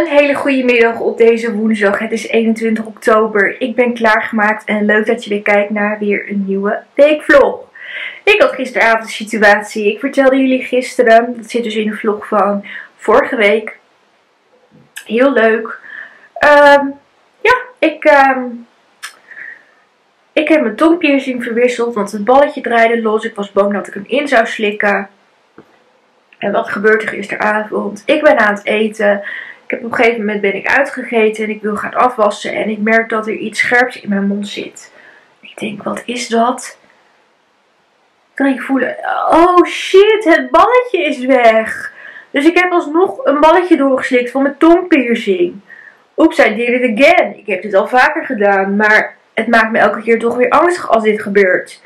Een hele goede middag op deze woensdag. Het is 21 oktober. Ik ben klaargemaakt en leuk dat je weer kijkt naar weer een nieuwe weekvlog. Ik had gisteravond de situatie. Ik vertelde jullie gisteren, dat zit dus in de vlog van vorige week. Heel leuk. Ik heb mijn tongpiercing verwisseld, want het balletje draaide los. Ik was bang dat ik hem in zou slikken. En wat gebeurt er gisteravond? Ik ben aan het eten. Ik heb op een gegeven moment ben ik uitgegeten en ik wil gaan afwassen. En ik merk dat er iets scherps in mijn mond zit. Ik denk, wat is dat? Dan kan ik voelen, oh shit, het balletje is weg. Dus ik heb alsnog een balletje doorgeslikt van mijn tongpiercing. Oeps, I did it again. Ik heb dit al vaker gedaan, maar het maakt me elke keer toch weer angstig als dit gebeurt.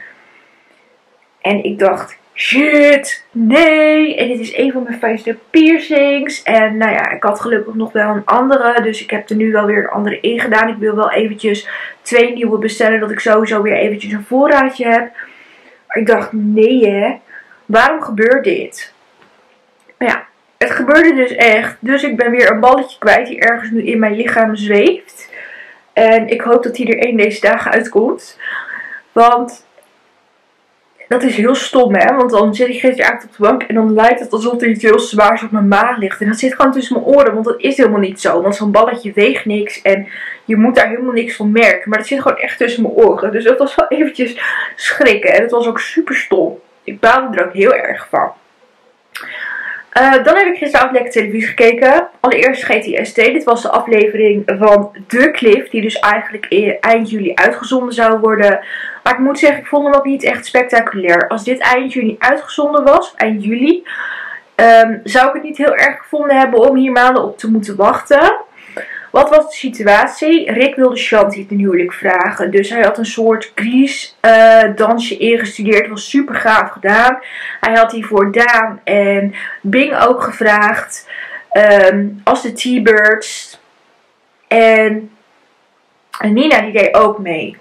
En ik dacht, shit, nee. En dit is een van mijn fijnste piercings. En nou ja, ik had gelukkig nog wel een andere. Dus ik heb er nu wel weer een andere in gedaan. Ik wil wel eventjes 2 nieuwe bestellen. Dat ik sowieso weer eventjes een voorraadje heb. Maar ik dacht, nee hè. Waarom gebeurt dit? Maar ja, het gebeurde dus echt. Dus ik ben weer een balletje kwijt die ergens nu in mijn lichaam zweeft. En ik hoop dat die er één deze dagen uitkomt. Want dat is heel stom, hè. Want dan zit ik gisteravond op de bank en dan lijkt het alsof er iets heel zwaars op mijn maag ligt. En dat zit gewoon tussen mijn oren, want dat is helemaal niet zo. Want zo'n balletje weegt niks en je moet daar helemaal niks van merken. Maar dat zit gewoon echt tussen mijn oren. Dus dat was wel eventjes schrikken. En het was ook super stom. Ik baalde er ook heel erg van. Dan heb ik gisteravond lekker televisie gekeken. Allereerst GTST. Dit was de aflevering van De Cliff. Die dus eigenlijk eind juli uitgezonden zou worden. Maar ik moet zeggen, ik vond hem ook niet echt spectaculair. Als dit eind juni uitgezonden was, eind juli, zou ik het niet heel erg gevonden hebben om hier maanden op te moeten wachten. Wat was de situatie? Rick wilde Shanti ten huwelijk vragen. Dus hij had een soort Grease-dansje ingestudeerd. Het was super gaaf gedaan. Hij had hiervoor Daan en Bing ook gevraagd. Als de T-Birds. En Nina die deed ook mee.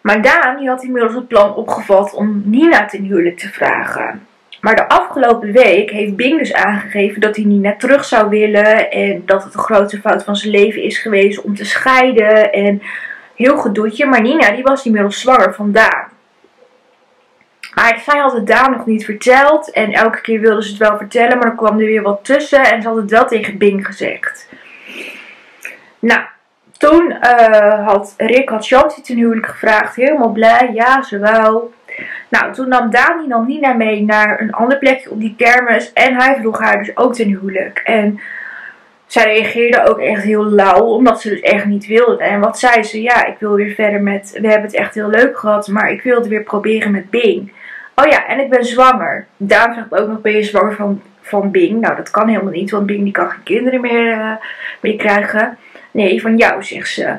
Maar Daan die had inmiddels het plan opgevat om Nina ten huwelijk te vragen. Maar de afgelopen week heeft Bing dus aangegeven dat hij Nina terug zou willen. En dat het de grootste fout van zijn leven is geweest om te scheiden. En heel gedoetje. Maar Nina die was inmiddels zwanger van Daan. Maar zij had het Daan nog niet verteld. En elke keer wilde ze het wel vertellen. Maar dan kwam er weer wat tussen. En ze had het wel tegen Bing gezegd. Nou, toen had Rick Shanti ten huwelijk gevraagd. Helemaal blij. Ja, ze wou. Nou, toen nam Daan Nina mee naar een ander plekje op die kermis. En hij vroeg haar dus ook ten huwelijk. En zij reageerde ook echt heel lauw, omdat ze dus echt niet wilde. En wat zei ze? Ja, ik wil weer verder met... We hebben het echt heel leuk gehad, maar ik wil het weer proberen met Bing. Oh ja, en ik ben zwanger. Daan zegt ook nog, ben je zwanger van Bing? Nou, dat kan helemaal niet, want Bing die kan geen kinderen meer krijgen. Nee, van jou, zegt ze.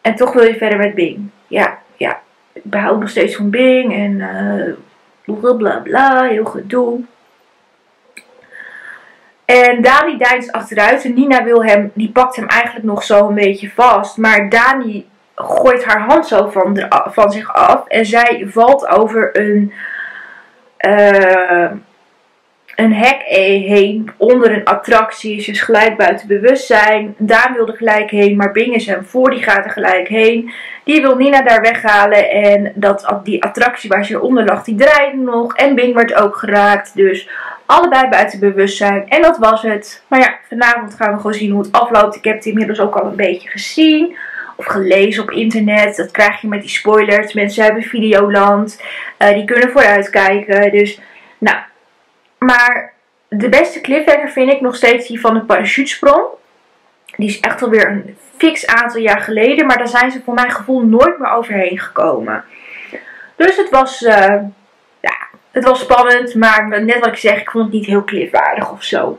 En toch wil je verder met Bing. Ja, ja. Ik behoud nog steeds van Bing en bla bla bla, heel gedoe. En Dani deinst achteruit en Nina wil hem, die pakt hem eigenlijk nog zo een beetje vast. Maar Dani gooit haar hand zo van zich af en zij valt over een hek heen onder een attractie. Ze is gelijk buiten bewustzijn. Daan wilde gelijk heen, maar Bing is hem voor. Die gaat er gelijk heen. Die wil Nina daar weghalen. En die attractie waar ze onder lag, die draaide nog. En Bing werd ook geraakt. Dus allebei buiten bewustzijn. En dat was het. Maar ja, vanavond gaan we gewoon zien hoe het afloopt. Ik heb het inmiddels ook al een beetje gezien. Of gelezen op internet. Dat krijg je met die spoilers. Mensen hebben Videoland. Die kunnen vooruitkijken. Dus, nou... Maar de beste cliffhanger vind ik nog steeds die van de parachutesprong. Die is echt alweer een fix aantal jaar geleden. Maar daar zijn ze voor mijn gevoel nooit meer overheen gekomen. Dus het was spannend. Maar net wat ik zeg, ik vond het niet heel cliffwaardig of zo.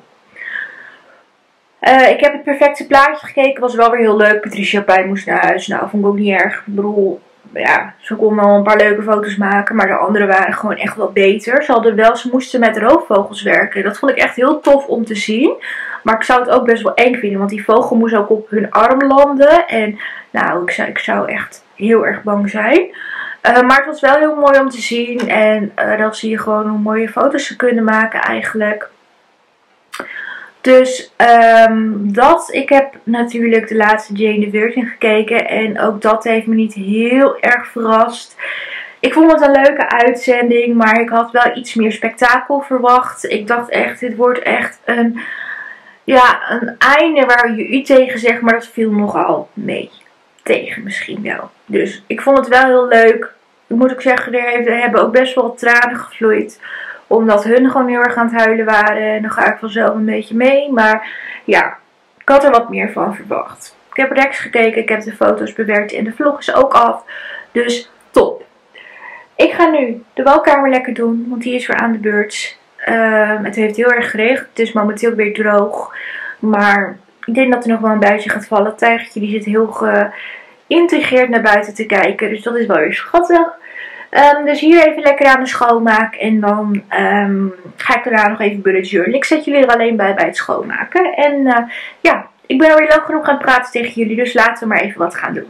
Ik heb Het Perfecte Plaatje gekeken. Was wel weer heel leuk. Patricia Pijn moest naar huis. Nou, vond ik ook niet erg. Ik bedoel... Ja, ze kon wel een paar leuke foto's maken, maar de andere waren gewoon echt wel beter. Ze moesten met roofvogels werken. Dat vond ik echt heel tof om te zien. Maar ik zou het ook best wel eng vinden, want die vogel moest ook op hun arm landen. En nou, ik zou echt heel erg bang zijn. Maar het was wel heel mooi om te zien. En dan zie je gewoon hoe mooie foto's ze kunnen maken eigenlijk. Dus ik heb natuurlijk de laatste Jane the Virgin gekeken. En ook dat heeft me niet heel erg verrast. Ik vond het een leuke uitzending, maar ik had wel iets meer spektakel verwacht. Ik dacht echt, dit wordt echt een, ja, een einde waar je u tegen zegt, maar dat viel nogal mee. Tegen misschien wel. Dus ik vond het wel heel leuk. Ik moet ook zeggen, er hebben ook best wel tranen gevloeid. Omdat hun gewoon heel erg aan het huilen waren. En dan ga ik vanzelf een beetje mee. Maar ja, ik had er wat meer van verwacht. Ik heb rechts gekeken. Ik heb de foto's bewerkt. En de vlog is ook af. Dus top. Ik ga nu de woonkamer lekker doen. Want die is weer aan de beurt. Het heeft heel erg geregend. Het is momenteel weer droog. Maar ik denk dat er nog wel een buitje gaat vallen. Het tijgertje die zit heel geïntrigeerd naar buiten te kijken. Dus dat is wel weer schattig. Dus hier even lekker aan de schoonmaak. En dan ga ik daarna nog even bullet journalen. Ik zet jullie er alleen bij het schoonmaken. En ja, ik ben alweer lang genoeg gaan praten tegen jullie. Dus laten we maar even wat gaan doen.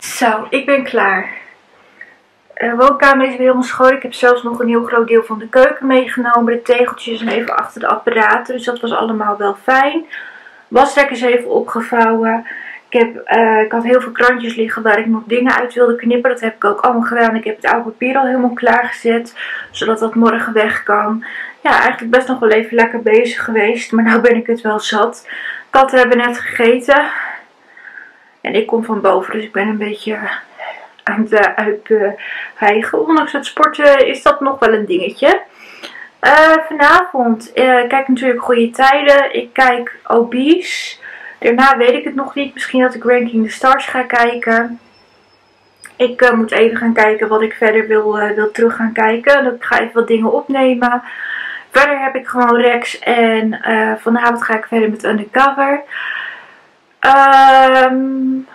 Zo, ik ben klaar. De woonkamer is weer helemaal schoon. Ik heb zelfs nog een heel groot deel van de keuken meegenomen. De tegeltjes en even achter de apparaten. Dus dat was allemaal wel fijn. Wasrek is even opgevouwen. Ik had heel veel krantjes liggen waar ik nog dingen uit wilde knippen. Dat heb ik ook allemaal gedaan. Ik heb het oude papier al helemaal klaargezet. Zodat dat morgen weg kan. Ja, eigenlijk best nog wel even lekker bezig geweest. Maar nu ben ik het wel zat. Katten hebben net gegeten. En ik kom van boven, dus ik ben een beetje aan het uithijgen. Ondanks het sporten is dat nog wel een dingetje. Vanavond kijk ik natuurlijk Goede Tijden. Ik kijk Obese. Daarna weet ik het nog niet. Misschien dat ik Ranking the Stars ga kijken. Ik moet even gaan kijken wat ik verder wil terug gaan kijken. Ik ga even wat dingen opnemen. Verder heb ik gewoon Rex. En vanavond ga ik verder met Undercover. Had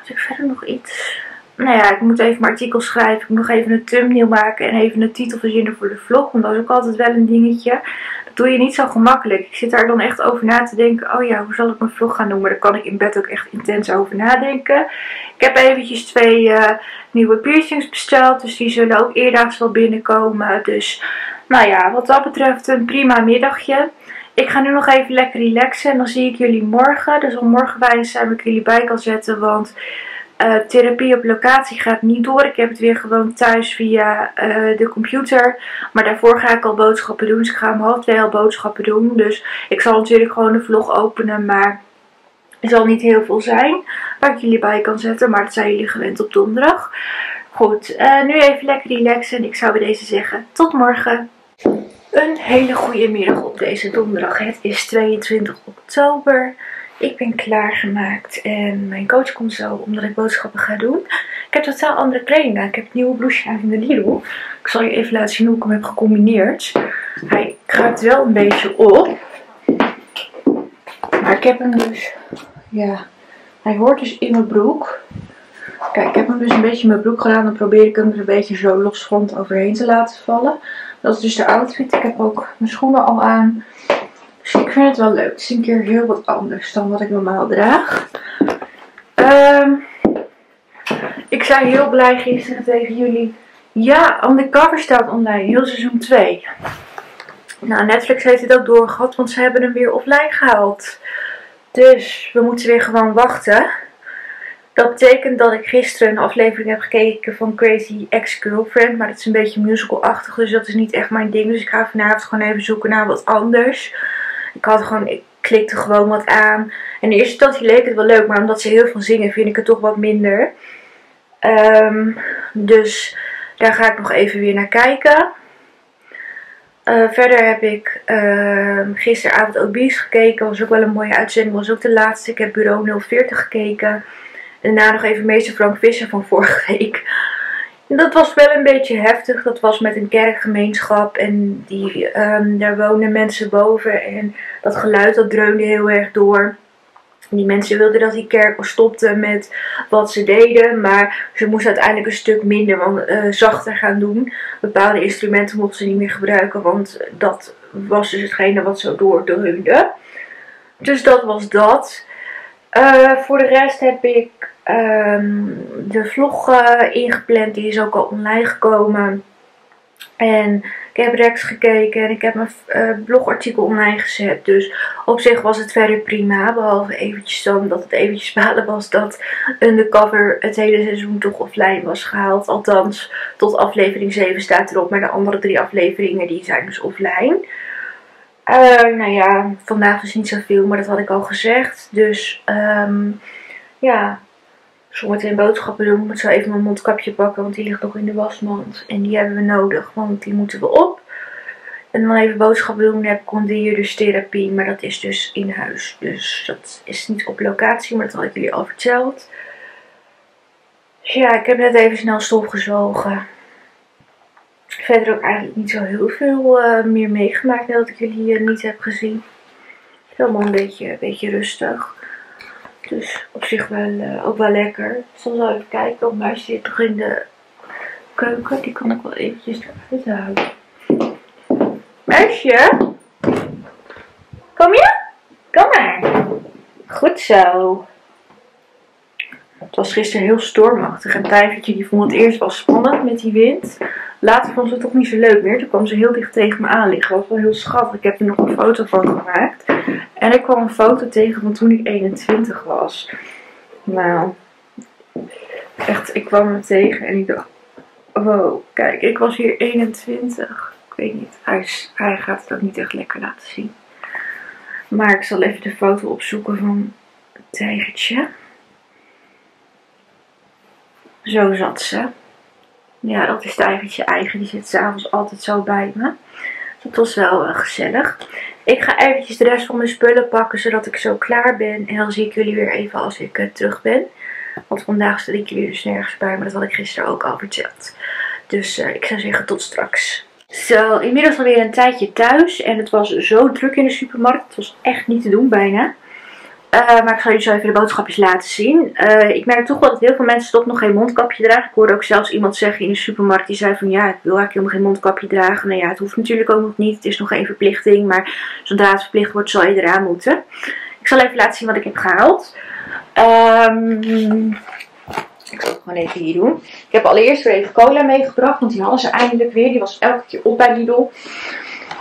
ik verder nog iets? Nou ja, ik moet even mijn artikel schrijven. Ik moet nog even een thumbnail maken. En even een titel verzinnen voor de vlog. Want dat is ook altijd wel een dingetje. Dat doe je niet zo gemakkelijk. Ik zit daar dan echt over na te denken. Oh ja, hoe zal ik mijn vlog gaan noemen? Daar kan ik in bed ook echt intens over nadenken. Ik heb eventjes 2 nieuwe piercings besteld. Dus die zullen ook eerdaags wel binnenkomen. Dus nou ja, wat dat betreft een prima middagje. Ik ga nu nog even lekker relaxen en dan zie ik jullie morgen. Dus om morgen bij zijn ik jullie bij kan zetten, want therapie op locatie gaat niet door. Ik heb het weer gewoon thuis via de computer. Maar daarvoor ga ik al boodschappen doen, dus ik ga om 13:30 al boodschappen doen. Dus ik zal natuurlijk gewoon de vlog openen, maar er zal niet heel veel zijn waar ik jullie bij kan zetten. Maar dat zijn jullie gewend op donderdag. Goed, nu even lekker relaxen en ik zou bij deze zeggen tot morgen. Een hele goede middag op deze donderdag. Het is 22 oktober. Ik ben klaargemaakt en mijn coach komt zo omdat ik boodschappen ga doen. Ik heb totaal andere kleding aan. Ik heb een nieuwe bloesje aan in de Lidl. Ik zal je even laten zien hoe ik hem heb gecombineerd. Hij gaat wel een beetje op. Maar ik heb hem dus... Ja, hij hoort dus in mijn broek. Kijk, ik heb hem dus een beetje in mijn broek gedaan. Dan probeer ik hem er een beetje zo losgrond overheen te laten vallen. Dat is dus de outfit. Ik heb ook mijn schoenen al aan. Dus ik vind het wel leuk. Het is een keer heel wat anders dan wat ik normaal draag. Ik zei heel blij gisteren tegen jullie. Ja, Undercover staat online. Heel seizoen 2. Nou, Netflix heeft het ook doorgehad. Want ze hebben hem weer offline gehaald. Dus we moeten weer gewoon wachten. Dat betekent dat ik gisteren een aflevering heb gekeken van Crazy Ex-Girlfriend. Maar dat is een beetje musical-achtig, dus dat is niet echt mijn ding. Dus ik ga vanavond gewoon even zoeken naar wat anders. Ik klikte gewoon wat aan. En de eerste dat leek het wel leuk, maar omdat ze heel veel zingen vind ik het toch wat minder. Dus daar ga ik nog even weer naar kijken. Verder heb ik gisteravond ook Bies gekeken. Was ook wel een mooie uitzending. Was ook de laatste. Ik heb Bureau 040 gekeken. En daarna nog even Meester Frank Visser van vorige week. En dat was wel een beetje heftig. Dat was met een kerkgemeenschap. En die, daar wonen mensen boven. En dat geluid dat dreunde heel erg door. En die mensen wilden dat die kerk stopte met wat ze deden. Maar ze moesten uiteindelijk een stuk minder, want, zachter gaan doen. Bepaalde instrumenten mochten ze niet meer gebruiken. Want dat was dus hetgene wat zo doordreunde. Dus dat was dat. Voor de rest heb ik de vlog ingepland. Die is ook al online gekomen. En ik heb Rex gekeken en ik heb mijn blogartikel online gezet. Dus op zich was het verder prima. Behalve eventjes dan dat het eventjes balen was dat Undercover het hele seizoen toch offline was gehaald. Althans, tot aflevering 7 staat erop. Maar de andere 3 afleveringen die zijn dus offline. Nou ja, vandaag dus niet zoveel, maar dat had ik al gezegd. Dus ja, zometeen boodschappen doen. Ik moet zo even mijn mondkapje pakken, want die ligt nog in de wasmand. En die hebben we nodig, want die moeten we op. En dan even boodschappen doen. Dan heb ik hier dus therapie, maar dat is dus in huis. Dus dat is niet op locatie, maar dat had ik jullie al verteld. Dus ja, ik heb net even snel stofgezogen. Verder ook eigenlijk niet zo heel veel meer meegemaakt nadat ik jullie hier niet heb gezien. Het is allemaal een beetje rustig. Dus op zich wel, ook wel lekker. Dus dan zal ik even kijken, want mijn huis zit toch in de keuken. Die kan ik wel eventjes eruit halen. Meisje? Kom je? Kom maar. Goed zo. Het was gisteren heel stormachtig. En Tijvertje die vond het eerst wel spannend met die wind. Later vond ze het toch niet zo leuk meer. Toen kwam ze heel dicht tegen me aan liggen. Dat was wel heel schattig. Ik heb er nog een foto van gemaakt. En ik kwam een foto tegen van toen ik 21 was. Nou, echt, ik kwam er tegen en ik dacht, wow, kijk, ik was hier 21. Ik weet niet, hij gaat het ook niet echt lekker laten zien. Maar ik zal even de foto opzoeken van het tijgertje. Zo zat ze. Ja, dat is tijgertje eigen. Die zit s'avonds altijd zo bij me. Dat was wel gezellig. Ik ga eventjes de rest van mijn spullen pakken, zodat ik zo klaar ben. En dan zie ik jullie weer even als ik terug ben. Want vandaag zit ik jullie dus nergens bij, maar dat had ik gisteren ook al verteld. Dus ik zou zeggen tot straks. Zo, inmiddels alweer een tijdje thuis. En het was zo druk in de supermarkt. Het was echt niet te doen bijna. Maar ik zal jullie zo even de boodschapjes laten zien. Ik merk toch wel dat heel veel mensen toch nog geen mondkapje dragen. Ik hoorde ook zelfs iemand zeggen in de supermarkt. Die zei van ja, ik wil eigenlijk helemaal geen mondkapje dragen. Nou ja, het hoeft natuurlijk ook nog niet. Het is nog geen verplichting. Maar zodra het verplicht wordt zal je eraan moeten. Ik zal even laten zien wat ik heb gehaald. Ik zal het gewoon even hier doen. Ik heb allereerst weer even cola meegebracht. Want die hadden ze eindelijk weer. Die was elke keer op bij Lidl.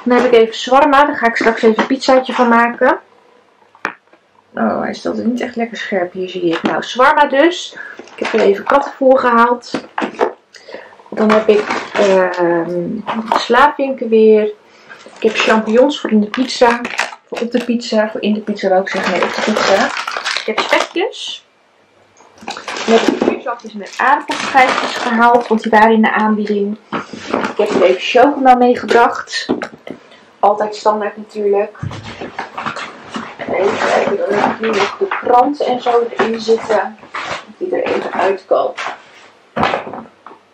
Dan heb ik even shawarma. Daar ga ik straks even een pizzaatje van maken. Oh, hij staat er niet echt lekker scherp. Hier zie ik nou shawarma dus. Ik heb er even kattenvoer gehaald. Dan heb ik slaapwinkel weer. Ik heb champignons voor in de pizza. Voor op de pizza. Voor in de pizza wou ik zeggen. Nee, op de pizza. Ik heb spekjes. Dan heb ik vuurzakjes met aardappelschijfjes gehaald. Want die waren in de aanbieding. Ik heb er even chocomel meegebracht. Altijd standaard natuurlijk. Even kijken, dan heb ik hier nog de kranten en zo erin zitten. Die er even uitkomen.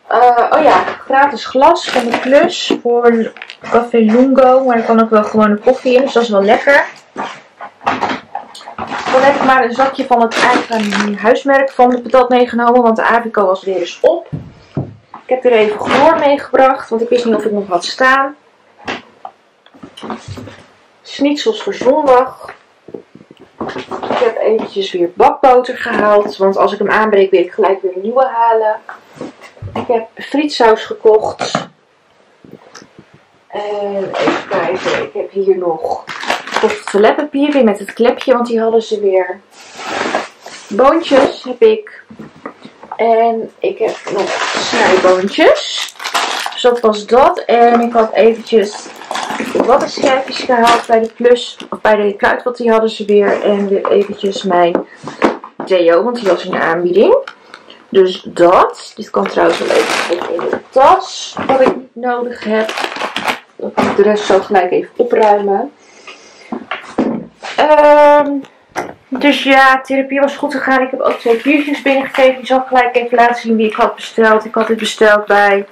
Oh ja, gratis glas van de Plus voor Café Lungo. Maar er kan ook wel gewone koffie in, dus dat is wel lekker. Dan heb ik maar een zakje van het eigen huismerk van de patat meegenomen, want de Avico was weer eens op. Ik heb er even chloor meegebracht, want ik wist niet of ik nog had staan. Schnitzels voor zondag. Ik heb eventjes weer bakboter gehaald, want als ik hem aanbreek wil ik gelijk weer een nieuwe halen. Ik heb frietsaus gekocht. En even kijken, ik heb hier nog toiletpapier weer met het klepje, want die hadden ze weer. Boontjes heb ik. En ik heb nog snijboontjes. Dus dat was dat. En ik had eventjes wattenschijfjes gehaald bij de Plus. Of bij de Kruidvat, die hadden ze weer. En weer eventjes mijn deo, want die was in de aanbieding. Dus dat. Dit kan trouwens wel even in de tas. Wat ik niet nodig heb. Dat de rest zal gelijk even opruimen. Dus ja, therapie was goed gegaan. Ik heb ook 2 biertjes binnengekregen. Ik zal gelijk even laten zien wie ik had besteld. Ik had dit besteld bij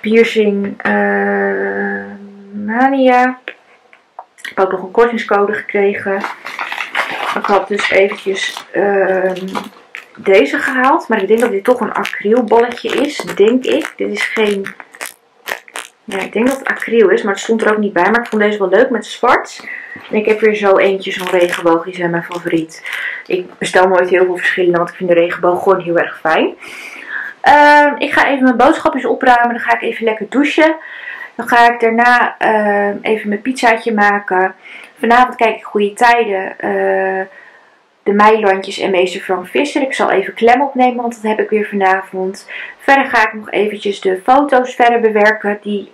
Piercing Mania. Ik heb ook nog een kortingscode gekregen. Ik had dus eventjes deze gehaald. Maar ik denk dat dit toch een acrylballetje is. Denk ik. Dit is geen... Ja, ik denk dat het acryl is. Maar het stond er ook niet bij. Maar ik vond deze wel leuk met zwart. En ik heb weer zo eentje. Zo'n regenboog. Die zijn mijn favoriet. Ik bestel nooit heel veel verschillende. Want ik vind de regenboog gewoon heel erg fijn. Ik ga even mijn boodschapjes opruimen. Dan ga ik even lekker douchen. Dan ga ik daarna even mijn pizzaatje maken. Vanavond kijk ik Goede Tijden, De Meilandjes en Meester Frank Visser. Ik zal even klem opnemen, want dat heb ik weer vanavond. Verder ga ik nog eventjes de foto's verder bewerken. Die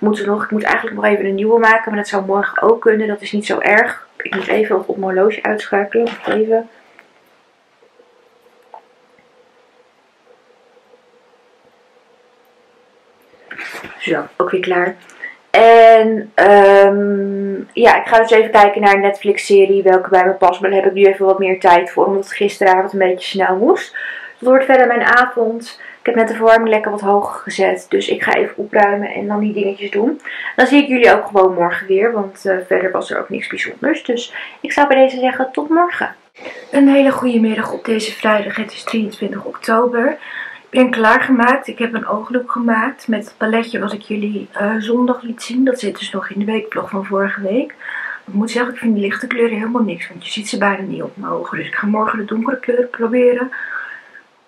moeten nog. Ik moet eigenlijk nog even een nieuwe maken, maar dat zou morgen ook kunnen. Dat is niet zo erg. Ik moet even op mijn horloge uitschakelen. Even. Zo, ook weer klaar. En ja, ik ga dus even kijken naar een Netflix-serie welke bij me past. Maar daar heb ik nu even wat meer tijd voor, omdat het gisteravond een beetje snel moest. Het wordt verder mijn avond. Ik heb net de verwarming lekker wat hoger gezet. Dus ik ga even opruimen en dan die dingetjes doen. Dan zie ik jullie ook gewoon morgen weer, want verder was er ook niks bijzonders. Dus ik zou bij deze zeggen tot morgen. Een hele goede middag op deze vrijdag. Het is 23 oktober. Ik ben klaargemaakt. Ik heb een ooglook gemaakt met het paletje wat ik jullie zondag liet zien. Dat zit dus nog in de weekvlog van vorige week. Ik moet zeggen, ik vind de lichte kleuren helemaal niks. Want je ziet ze bijna niet op mijn ogen. Dus ik ga morgen de donkere kleuren proberen.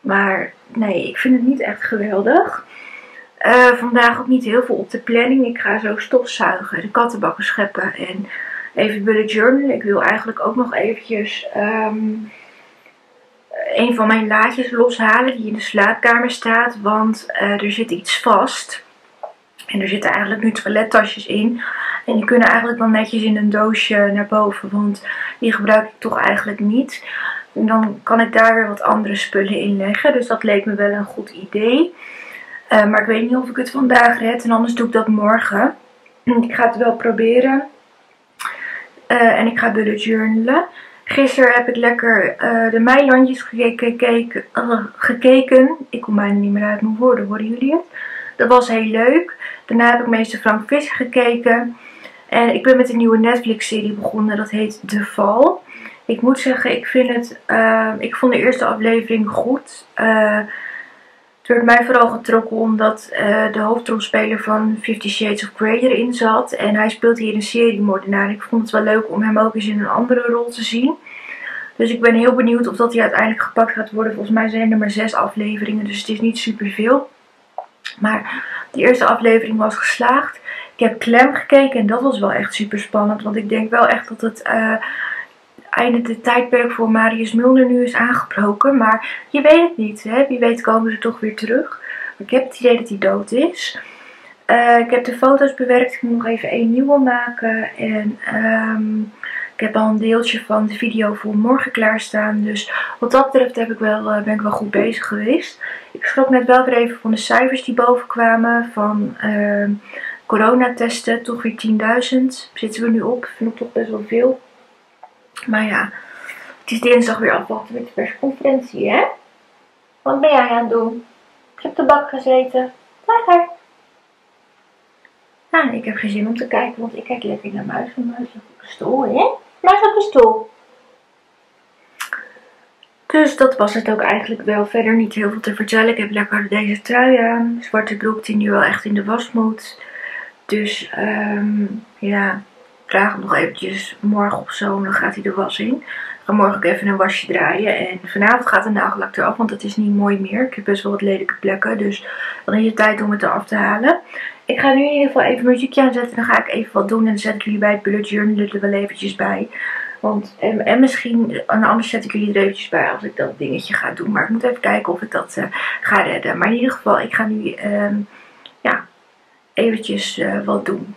Maar nee, ik vind het niet echt geweldig. Vandaag ook niet heel veel op de planning. Ik ga zo stofzuigen, de kattenbakken scheppen en even bullet journalen. Ik wil eigenlijk ook nog eventjes... een van mijn laadjes loshalen die in de slaapkamer staat, want er zit iets vast. En er zitten eigenlijk nu toilettasjes in. En die kunnen eigenlijk wel netjes in een doosje naar boven, want die gebruik ik toch eigenlijk niet. En dan kan ik daar weer wat andere spullen in leggen, dus dat leek me wel een goed idee. Maar ik weet niet of ik het vandaag red en anders doe ik dat morgen. Ik ga het wel proberen. En ik ga bullet journalen. Gisteren heb ik lekker de Meilandjes gekeken. Ik kom bijna niet meer uit mijn woorden, horen jullie het? Dat was heel leuk. Daarna heb ik Meester Frank Visser gekeken. En ik ben met een nieuwe Netflix-serie begonnen. Dat heet De Val. Ik moet zeggen, ik vond de eerste aflevering goed. Het werd mij vooral getrokken omdat de hoofdrolspeler van 50 Shades of Grey erin zat. En hij speelt hier een seriemoordenaar. Ik vond het wel leuk om hem ook eens in een andere rol te zien. Dus ik ben heel benieuwd of dat hij uiteindelijk gepakt gaat worden. Volgens mij zijn er maar 6 afleveringen, dus het is niet superveel. Maar de eerste aflevering was geslaagd. Ik heb Klem gekeken en dat was wel echt super spannend. Want ik denk wel echt dat het... einde de tijdperk voor Marius Mulder nu is aangebroken. Maar je weet het niet. Hè? Wie weet komen ze toch weer terug. Maar ik heb het idee dat hij dood is. Ik heb de foto's bewerkt. Ik moet nog even een nieuwe maken. En ik heb al een deeltje van de video voor morgen klaarstaan. Dus wat dat betreft ben ik wel goed bezig geweest. Ik schrok net wel weer even van de cijfers die boven kwamen. Van coronatesten. Toch weer 10.000. Zitten we nu op. Vind ik toch best wel veel. Maar ja, het is dinsdag weer afwachten met de persconferentie, hè? Wat ben jij aan het doen? Ik heb de bak gezeten. Lekker. Nou, ik heb geen zin om te kijken, want ik kijk lekker naar Muis van Muis op de stoel, hè? Muis op de stoel. Dus dat was het ook eigenlijk wel. Verder niet heel veel te vertellen. Ik heb lekker deze trui aan. Zwarte broek die nu wel echt in de was moet. Dus, ja... Ik vraag hem nog eventjes morgen of zo, dan gaat hij de was in. Ik ga morgen ook even een wasje draaien. En vanavond gaat de nagellak eraf, want dat is niet mooi meer. Ik heb best wel wat lelijke plekken, dus dan is het tijd om het eraf te halen. Ik ga nu in ieder geval even muziekje aanzetten. Dan ga ik even wat doen en dan zet ik jullie bij het bullet journal er wel eventjes bij. Want, en misschien, anders zet ik jullie er eventjes bij als ik dat dingetje ga doen. Maar ik moet even kijken of ik dat ga redden. Maar in ieder geval, ik ga nu ja, eventjes wat doen.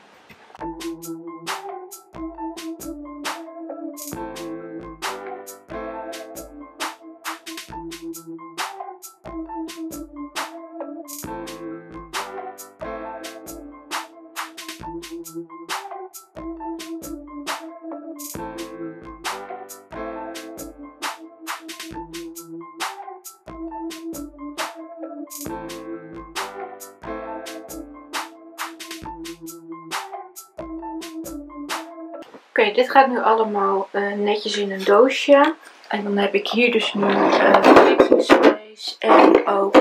Oké, dit gaat nu allemaal netjes in een doosje. En dan heb ik hier dus nu baking space en ook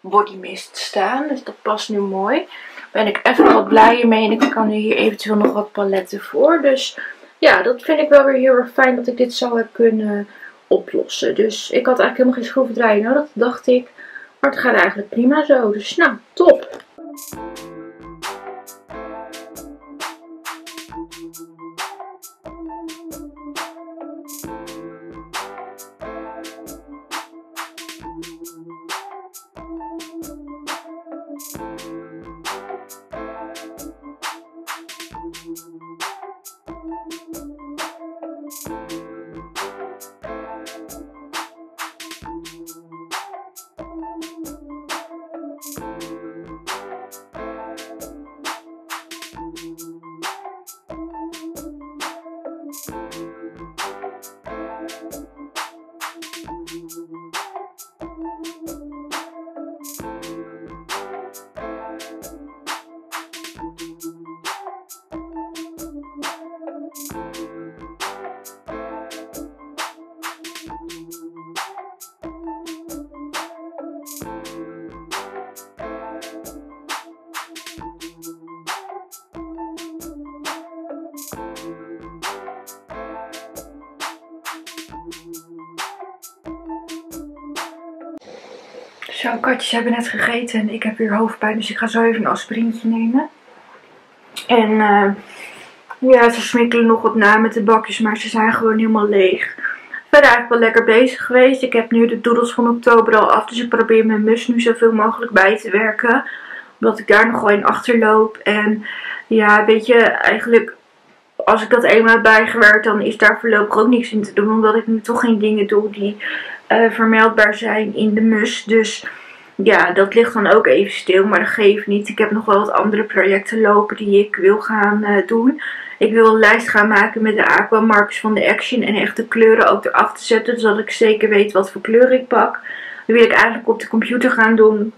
body mist staan. Dus dat past nu mooi. Daar ben ik even wat blijer mee en ik kan nu hier eventueel nog wat paletten voor. Dus ja, dat vind ik wel weer heel erg fijn dat ik dit zo heb kunnen oplossen. Dus ik had eigenlijk helemaal geen schroevendraaier nodig, dacht ik. Maar het gaat eigenlijk prima zo. Dus nou, top! Zo, katjes hebben net gegeten en ik heb weer hoofdpijn, dus ik ga zo even een aspirintje nemen. En ja, ze smikkelen nog wat na met de bakjes, maar ze zijn gewoon helemaal leeg. Verder eigenlijk wel lekker bezig geweest. Ik heb nu de doodles van oktober al af, dus ik probeer mijn mus nu zoveel mogelijk bij te werken. Omdat ik daar nog wel in achterloop. En ja, weet je, eigenlijk als ik dat eenmaal heb bijgewerkt, dan is daar voorlopig ook niks in te doen. Omdat ik nu toch geen dingen doe die vermeldbaar zijn in de mus. Dus ja, dat ligt dan ook even stil. Maar dat geeft niet. Ik heb nog wel wat andere projecten lopen die ik wil gaan doen. Ik wil een lijst gaan maken met de aquamarkers van de Action. En echt de kleuren ook erachter zetten. Zodat ik zeker weet wat voor kleur ik pak. Dat wil ik eigenlijk op de computer gaan doen.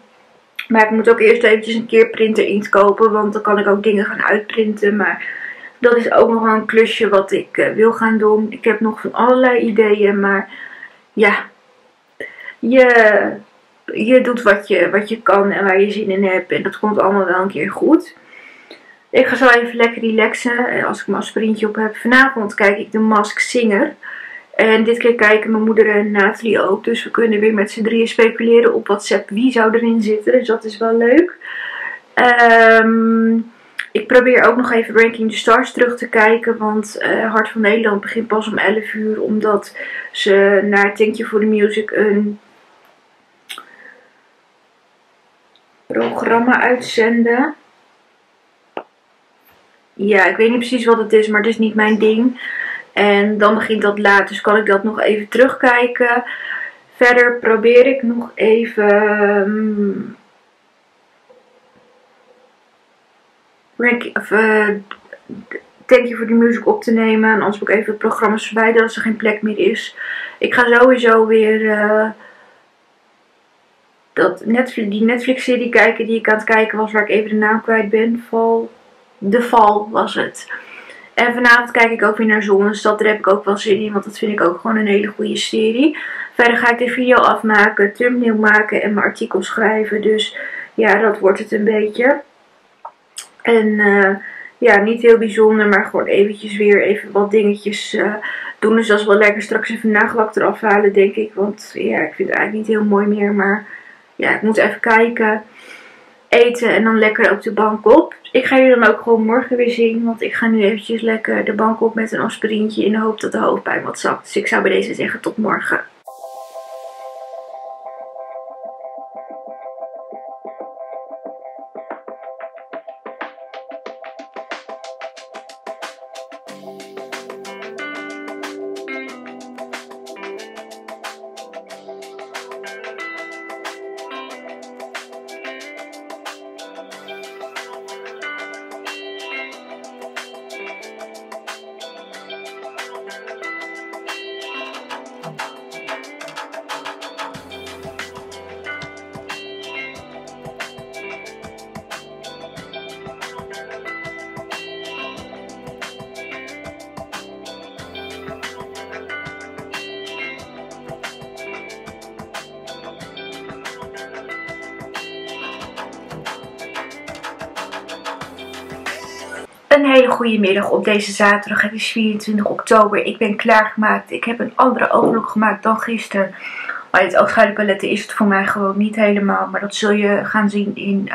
Maar ik moet ook eerst eventjes een keer printer inkt kopen. Want dan kan ik ook dingen gaan uitprinten. Maar dat is ook nog wel een klusje wat ik wil gaan doen. Ik heb nog van allerlei ideeën. Maar ja, je doet wat je kan en waar je zin in hebt. En dat komt allemaal wel een keer goed. Ik ga zo even lekker relaxen. En als ik mijn aspirintje op heb vanavond, kijk ik de Mask Singer. En dit keer kijken mijn moeder en Nathalie ook. Dus we kunnen weer met z'n drieën speculeren op WhatsApp wie zou erin zitten. Dus dat is wel leuk. Ik probeer ook nog even Ranking the Stars terug te kijken. Want Hart van Nederland begint pas om 11 uur. Omdat ze naar Thank You for the Music een programma uitzenden. Ja, ik weet niet precies wat het is. Maar het is niet mijn ding. En dan begint dat laat. Dus kan ik dat nog even terugkijken. Verder probeer ik nog even Thank You for the Music op te nemen. En anders moet ik even het programma verwijderen als er geen plek meer is. Ik ga sowieso weer die Netflix-serie kijken die ik aan het kijken was, waar ik even de naam kwijt ben. De Val was het. En vanavond kijk ik ook weer naar Zonnesstad. Daar heb ik ook wel zin in, want dat vind ik ook gewoon een hele goede serie. Verder ga ik de video afmaken, thumbnail maken en mijn artikel schrijven. Dus ja, dat wordt het een beetje. En ja, niet heel bijzonder, maar gewoon eventjes weer even wat dingetjes doen. Dus dat is wel lekker. Straks even nagelak eraf halen, denk ik. Want ja, ik vind het eigenlijk niet heel mooi meer. Maar ja, ik moet even kijken. Eten en dan lekker op de bank op. Ik ga jullie dan ook gewoon morgen weer zien. Want ik ga nu eventjes lekker de bank op met een aspirintje. In de hoop dat de hoofdpijn wat zakt. Dus ik zou bij deze zeggen tot morgen. Een hele goede middag op deze zaterdag. Het is 24 oktober. Ik ben klaargemaakt. Ik heb een andere ooglook gemaakt dan gisteren. Maar dit oogschaduwpalet is het voor mij gewoon niet helemaal. Maar dat zul je gaan zien in,